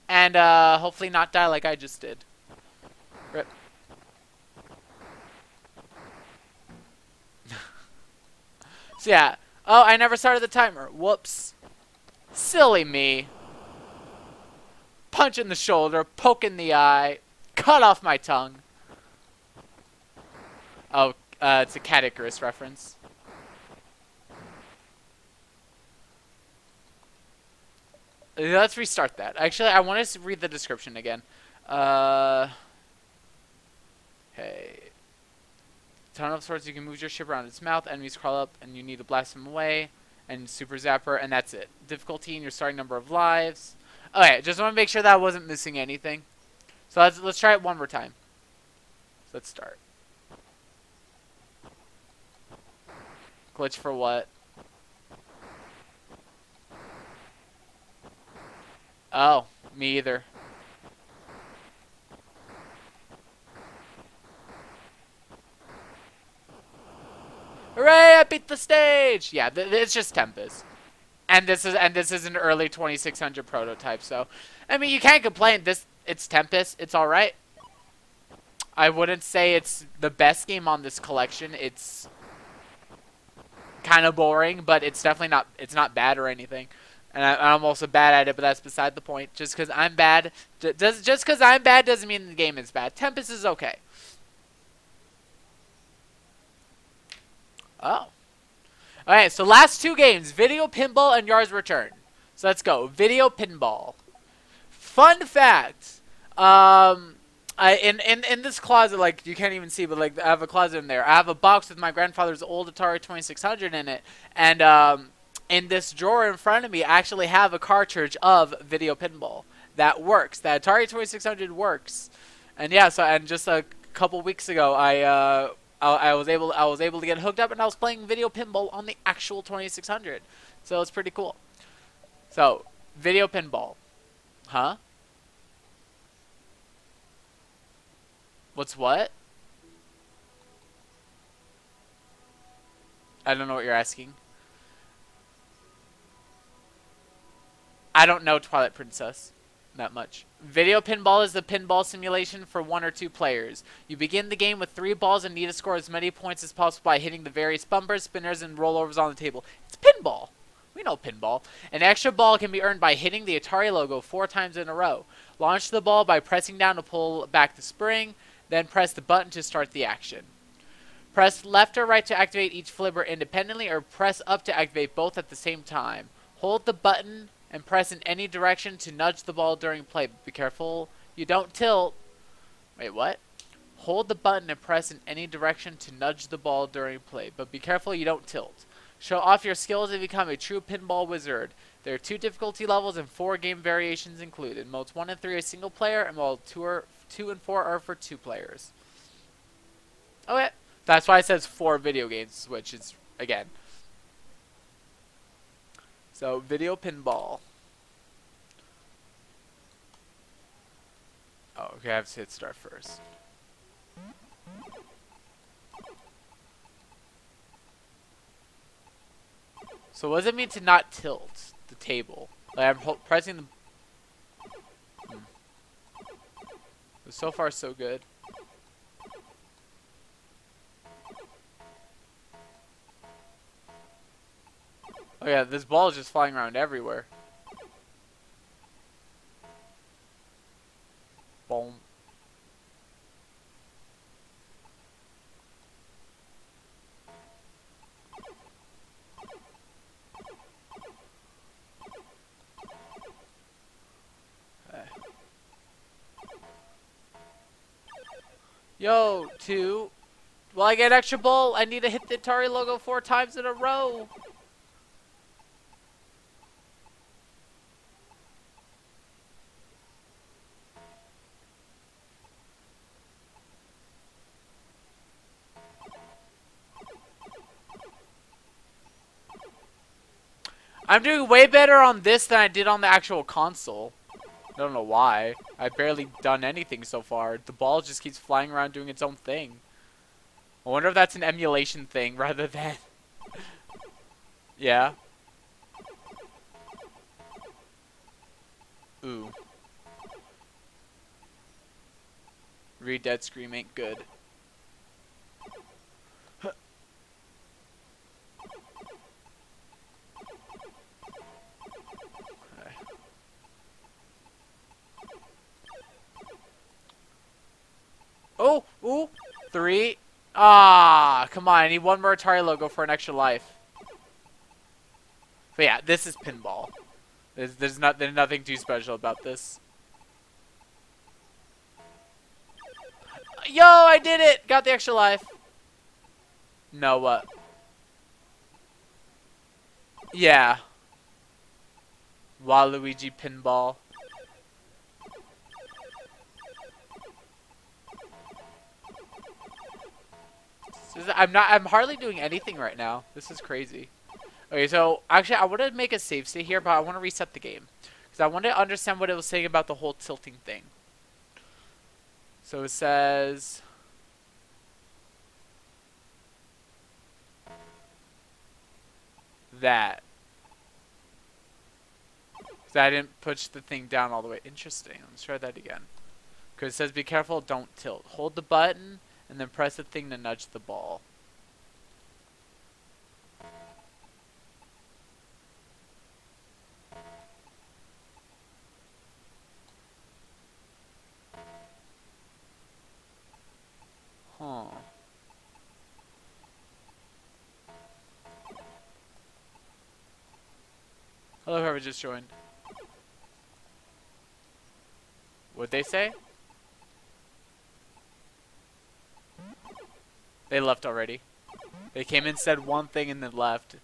And hopefully not die like I just did. Rip. So yeah. Oh, I never started the timer. Whoops. Silly me. Punch in the shoulder, poke in the eye, cut off my tongue. Oh, it's a Cat Icarus reference. Let's restart that. Actually, I want to read the description again. Hey. Tunnel of sorts, you can move your ship around its mouth, enemies crawl up, and you need to blast them away, and super zapper, and that's it. Difficulty and your starting number of lives. Okay, just want to make sure that I wasn't missing anything. So let's try it one more time. Let's start. Glitch for what? Oh, me either. Hooray! I beat the stage. Yeah, it's just Tempest, and this is an early 2600 prototype. So, I mean, you can't complain. It's Tempest. It's all right. I wouldn't say it's the best game on this collection. It's kind of boring, but it's definitely not. It's not bad or anything. And I'm also bad at it, but that's beside the point. Just because I'm bad, just because I'm bad doesn't mean the game is bad. Tempest is okay. Oh. Alright, so last two games, Video Pinball and Yars' Return. So let's go. Video Pinball. Fun fact. In this closet, like, you can't even see, but, like, I have a closet in there. I have a box with my grandfather's old Atari 2600 in it. And in this drawer in front of me, I actually have a cartridge of Video Pinball. That works. That Atari 2600 works. And, yeah, so, and just a couple weeks ago, I was able to get hooked up, and I was playing Video Pinball on the actual 2600, so it's pretty cool. So, Video Pinball, huh? What's what? I don't know what you're asking. I don't know Twilight Princess that much. Video Pinball is the pinball simulation for one or two players. You begin the game with 3 balls and need to score as many points as possible by hitting the various bumpers, spinners, and rollovers on the table. It's pinball. We know pinball. An extra ball can be earned by hitting the Atari logo 4 times in a row. Launch the ball by pressing down to pull back the spring, then press the button to start the action. Press left or right to activate each flipper independently, or press up to activate both at the same time. Hold the button and press in any direction to nudge the ball during play. Be careful you don't tilt. Wait, what? Hold the button and press in any direction to nudge the ball during play, but be careful you don't tilt. Show off your skills and become a true pinball wizard. There are 2 difficulty levels and 4 game variations included. Modes 1 and 3 are single player, and modes 2 and 4 are for 2 players. Okay. That's why it says 4 video games, which is, again. So, Video Pinball. Oh, okay, I have to hit start first. So what does it mean to not tilt the table? Like, I'm pressing the... So far, so good. Oh yeah, this ball is just flying around everywhere. Boom. Yo, 2. Will I get an extra ball? I need to hit the Atari logo 4 times in a row. I'm doing way better on this than I did on the actual console. I don't know why. I've barely done anything so far. The ball just keeps flying around doing its own thing. I wonder if that's an emulation thing rather than... yeah. Ooh. Read Dead Scream ain't good. Oh, ooh, 3. Ah, come on. I need 1 more Atari logo for an extra life. But yeah, this is pinball. There's nothing too special about this. Yo, I did it. Got the extra life. No, what? Yeah. Waluigi pinball. I'm hardly doing anything right now. This is crazy. Okay, so actually I want to make a save state here, but I want to reset the game because I want to understand what it was saying about the whole tilting thing. So it says, that. Because I didn't push the thing down all the way. Interesting. Let's try that again. Because it says, be careful, don't tilt. Hold the button. And then press the thing to nudge the ball. Huh. Hello, whoever just joined. What'd they say? They left already. They came and said one thing and then left.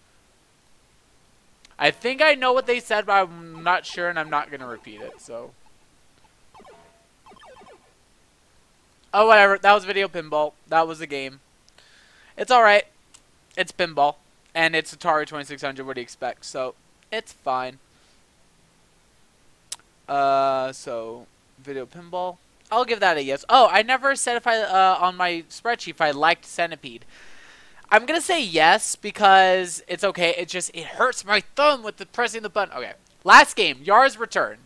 I think I know what they said, but I'm not sure and I'm not going to repeat it, so. Oh, whatever. That was Video Pinball. That was the game. It's alright. It's pinball. And it's Atari 2600. What do you expect? So, it's fine. So, Video Pinball. I'll give that a yes. Oh, I never said if I, on my spreadsheet, if I liked Centipede. I'm going to say yes because it's okay. It just, it hurts my thumb with the pressing the button. Okay. Last game, Yars' Return.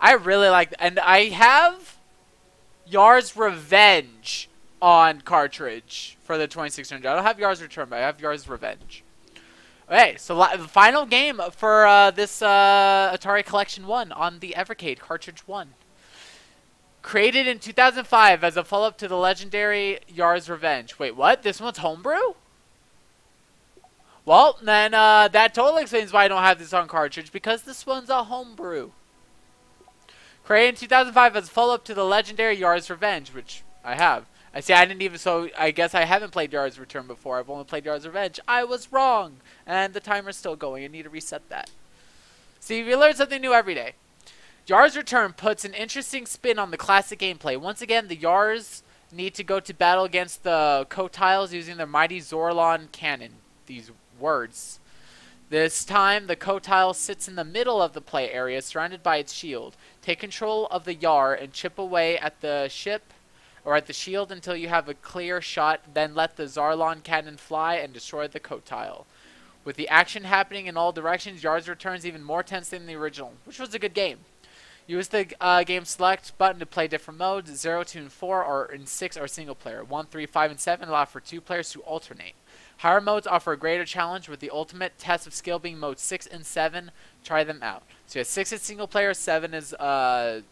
I really like, and I have Yars' Revenge on cartridge for the 2600. I don't have Yars' Return, but I have Yars' Revenge. Okay, so the final game for this Atari Collection 1 on the Evercade, cartridge 1. Created in 2005 as a follow-up to the legendary Yars' Revenge. Wait, what? This one's homebrew? Well, then that totally explains why I don't have this on cartridge, because this one's a homebrew. Created in 2005 as a follow-up to the legendary Yars' Revenge, which I have. I see. I didn't even. So I guess I haven't played Yars' Return before. I've only played Yars' Revenge. I was wrong, and the timer's still going. I need to reset that. See, we learn something new every day. Yars' Return puts an interesting spin on the classic gameplay. Once again, the Yars need to go to battle against the Kotiles using their mighty Zorlon cannon. These words. This time, the Kotile sits in the middle of the play area, surrounded by its shield. Take control of the Yar and chip away at the ship or at the shield until you have a clear shot, then let the Zarlon cannon fly and destroy the Kotile. With the action happening in all directions, Yars' Return's even more tense than the original, which was a good game. Use the game select button to play different modes. 0, 2, and 4 or in 6 are single player. 1, 3, 5, and 7 allow for 2 players to alternate. Higher modes offer a greater challenge, with the ultimate test of skill being modes 6 and 7. Try them out. So you have 6 is single player, 7 is multi.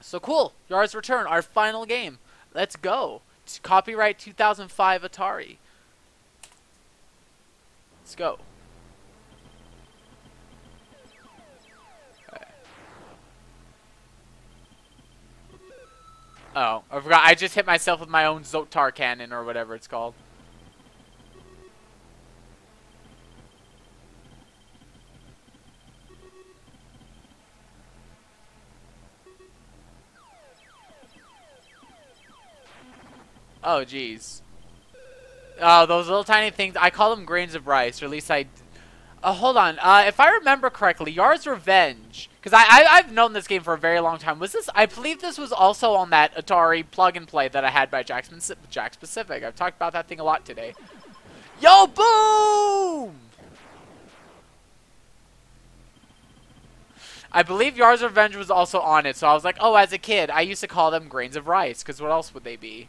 So cool. Yars' Return, our final game. Let's go. It's copyright 2005 Atari. Let's go. Oh, I forgot. I just hit myself with my own Zotar cannon or whatever it's called. Oh, jeez. Oh, those little tiny things. I call them grains of rice, or at least I... Oh, hold on. If I remember correctly, Yars' Revenge... Because I've known this game for a very long time. Was this... I believe this was also on that Atari plug-and-play that I had by Jakks Pacific. I've talked about that thing a lot today. Yo, boom! I believe Yars' Revenge was also on it, so I was like, oh, as a kid, I used to call them grains of rice, because what else would they be?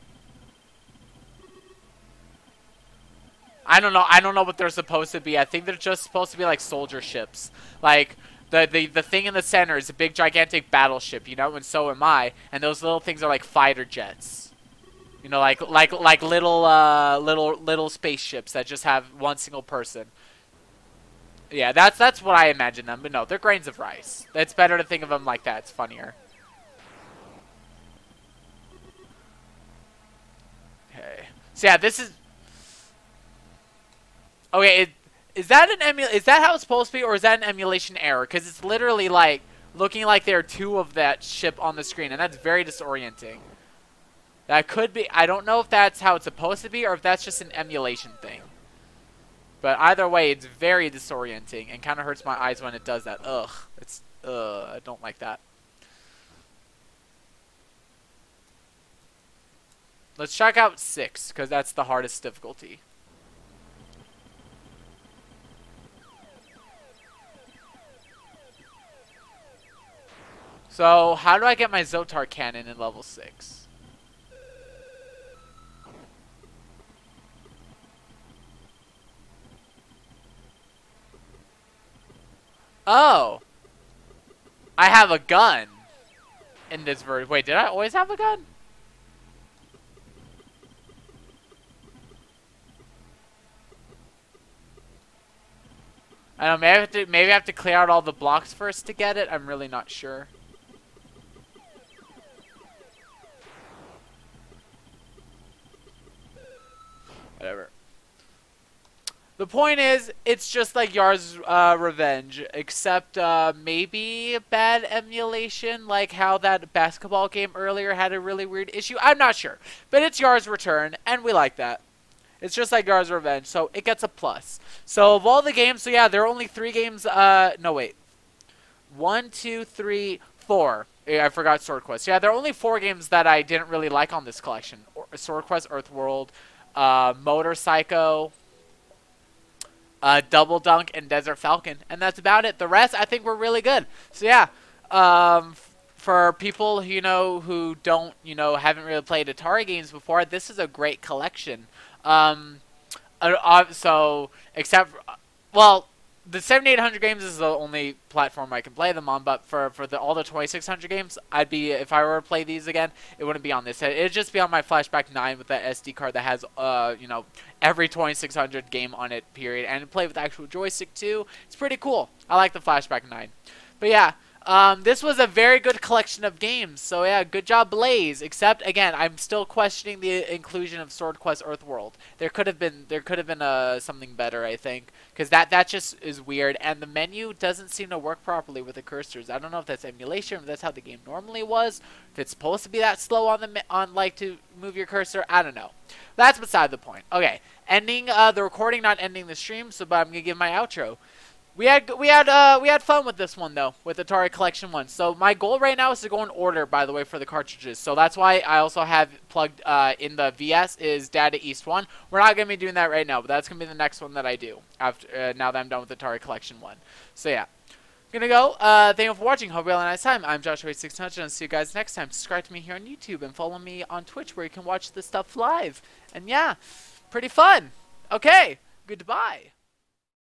I don't know. I don't know what they're supposed to be. I think they're just supposed to be like soldier ships. Like the thing in the center is a big gigantic battleship, you know, and so am I. And those little things are like fighter jets, you know, like little little spaceships that just have one single person. Yeah, that's what I imagine them. But no, they're grains of rice. It's better to think of them like that. It's funnier. Okay. So yeah, this is. Okay, is that an is that how it's supposed to be, or is that an emulation error? Because it's literally like looking like there are two of that ship on the screen, and that's very disorienting. That could be. I don't know if that's how it's supposed to be, or if that's just an emulation thing. But either way, it's very disorienting and kind of hurts my eyes when it does that. Ugh, it's I don't like that. Let's check out 6 because that's the hardest difficulty. So, how do I get my Zotar cannon in level 6? Oh! I have a gun in this version. Wait, did I always have a gun? I don't know, maybe I have to clear out all the blocks first to get it. I'm really not sure. Whatever. The point is, it's just like Yars' Revenge, except maybe bad emulation, like how that basketball game earlier had a really weird issue. I'm not sure. But it's Yars' Return, and we like that. It's just like Yars' Revenge, so it gets a plus. So of all the games, so yeah, there are only 3 games. No, wait. 1, 2, 3, 4. Yeah, I forgot Swordquest. Yeah, there are only 4 games that I didn't really like on this collection. Swordquest, EarthWorld, MotorPsycho, Double Dunk, and Desert Falcon, and that's about it. The rest I think were really good. So yeah, for people who don't haven't really played Atari games before, this is a great collection. So except well, the 7800 games is the only platform I can play them on, but for all the 2600 games, I'd be, if I were to play these again, it wouldn't be on this. It'd just be on my Flashback 9 with that SD card that has, every 2600 game on it, period. And play with the actual joystick, too. It's pretty cool. I like the Flashback 9. But yeah, This was a very good collection of games. So yeah, good job, Blaze. Except again, I'm still questioning the inclusion of Swordquest: EarthWorld. There could have been something better, I think, because that just is weird. And the menu doesn't seem to work properly with the cursors. I don't know if that's emulation, if that's how the game normally was, if it's supposed to be that slow on the like to move your cursor. I don't know. That's beside the point. Okay, ending the recording, not ending the stream. So, but I'm gonna give my outro. We had fun with this one though, with Atari Collection 1. So my goal right now is to go in order, by the way, for the cartridges. So that's why I also have plugged in the VS is Data East 1. We're not gonna be doing that right now, but that's gonna be the next one that I do after now that I'm done with Atari Collection 1. So yeah, I'm gonna go. Thank you for watching. Hope you all had a nice time. I'm Joshua8600, and I'll see you guys next time. Subscribe to me here on YouTube and follow me on Twitch where you can watch this stuff live. And yeah, pretty fun. Okay, goodbye.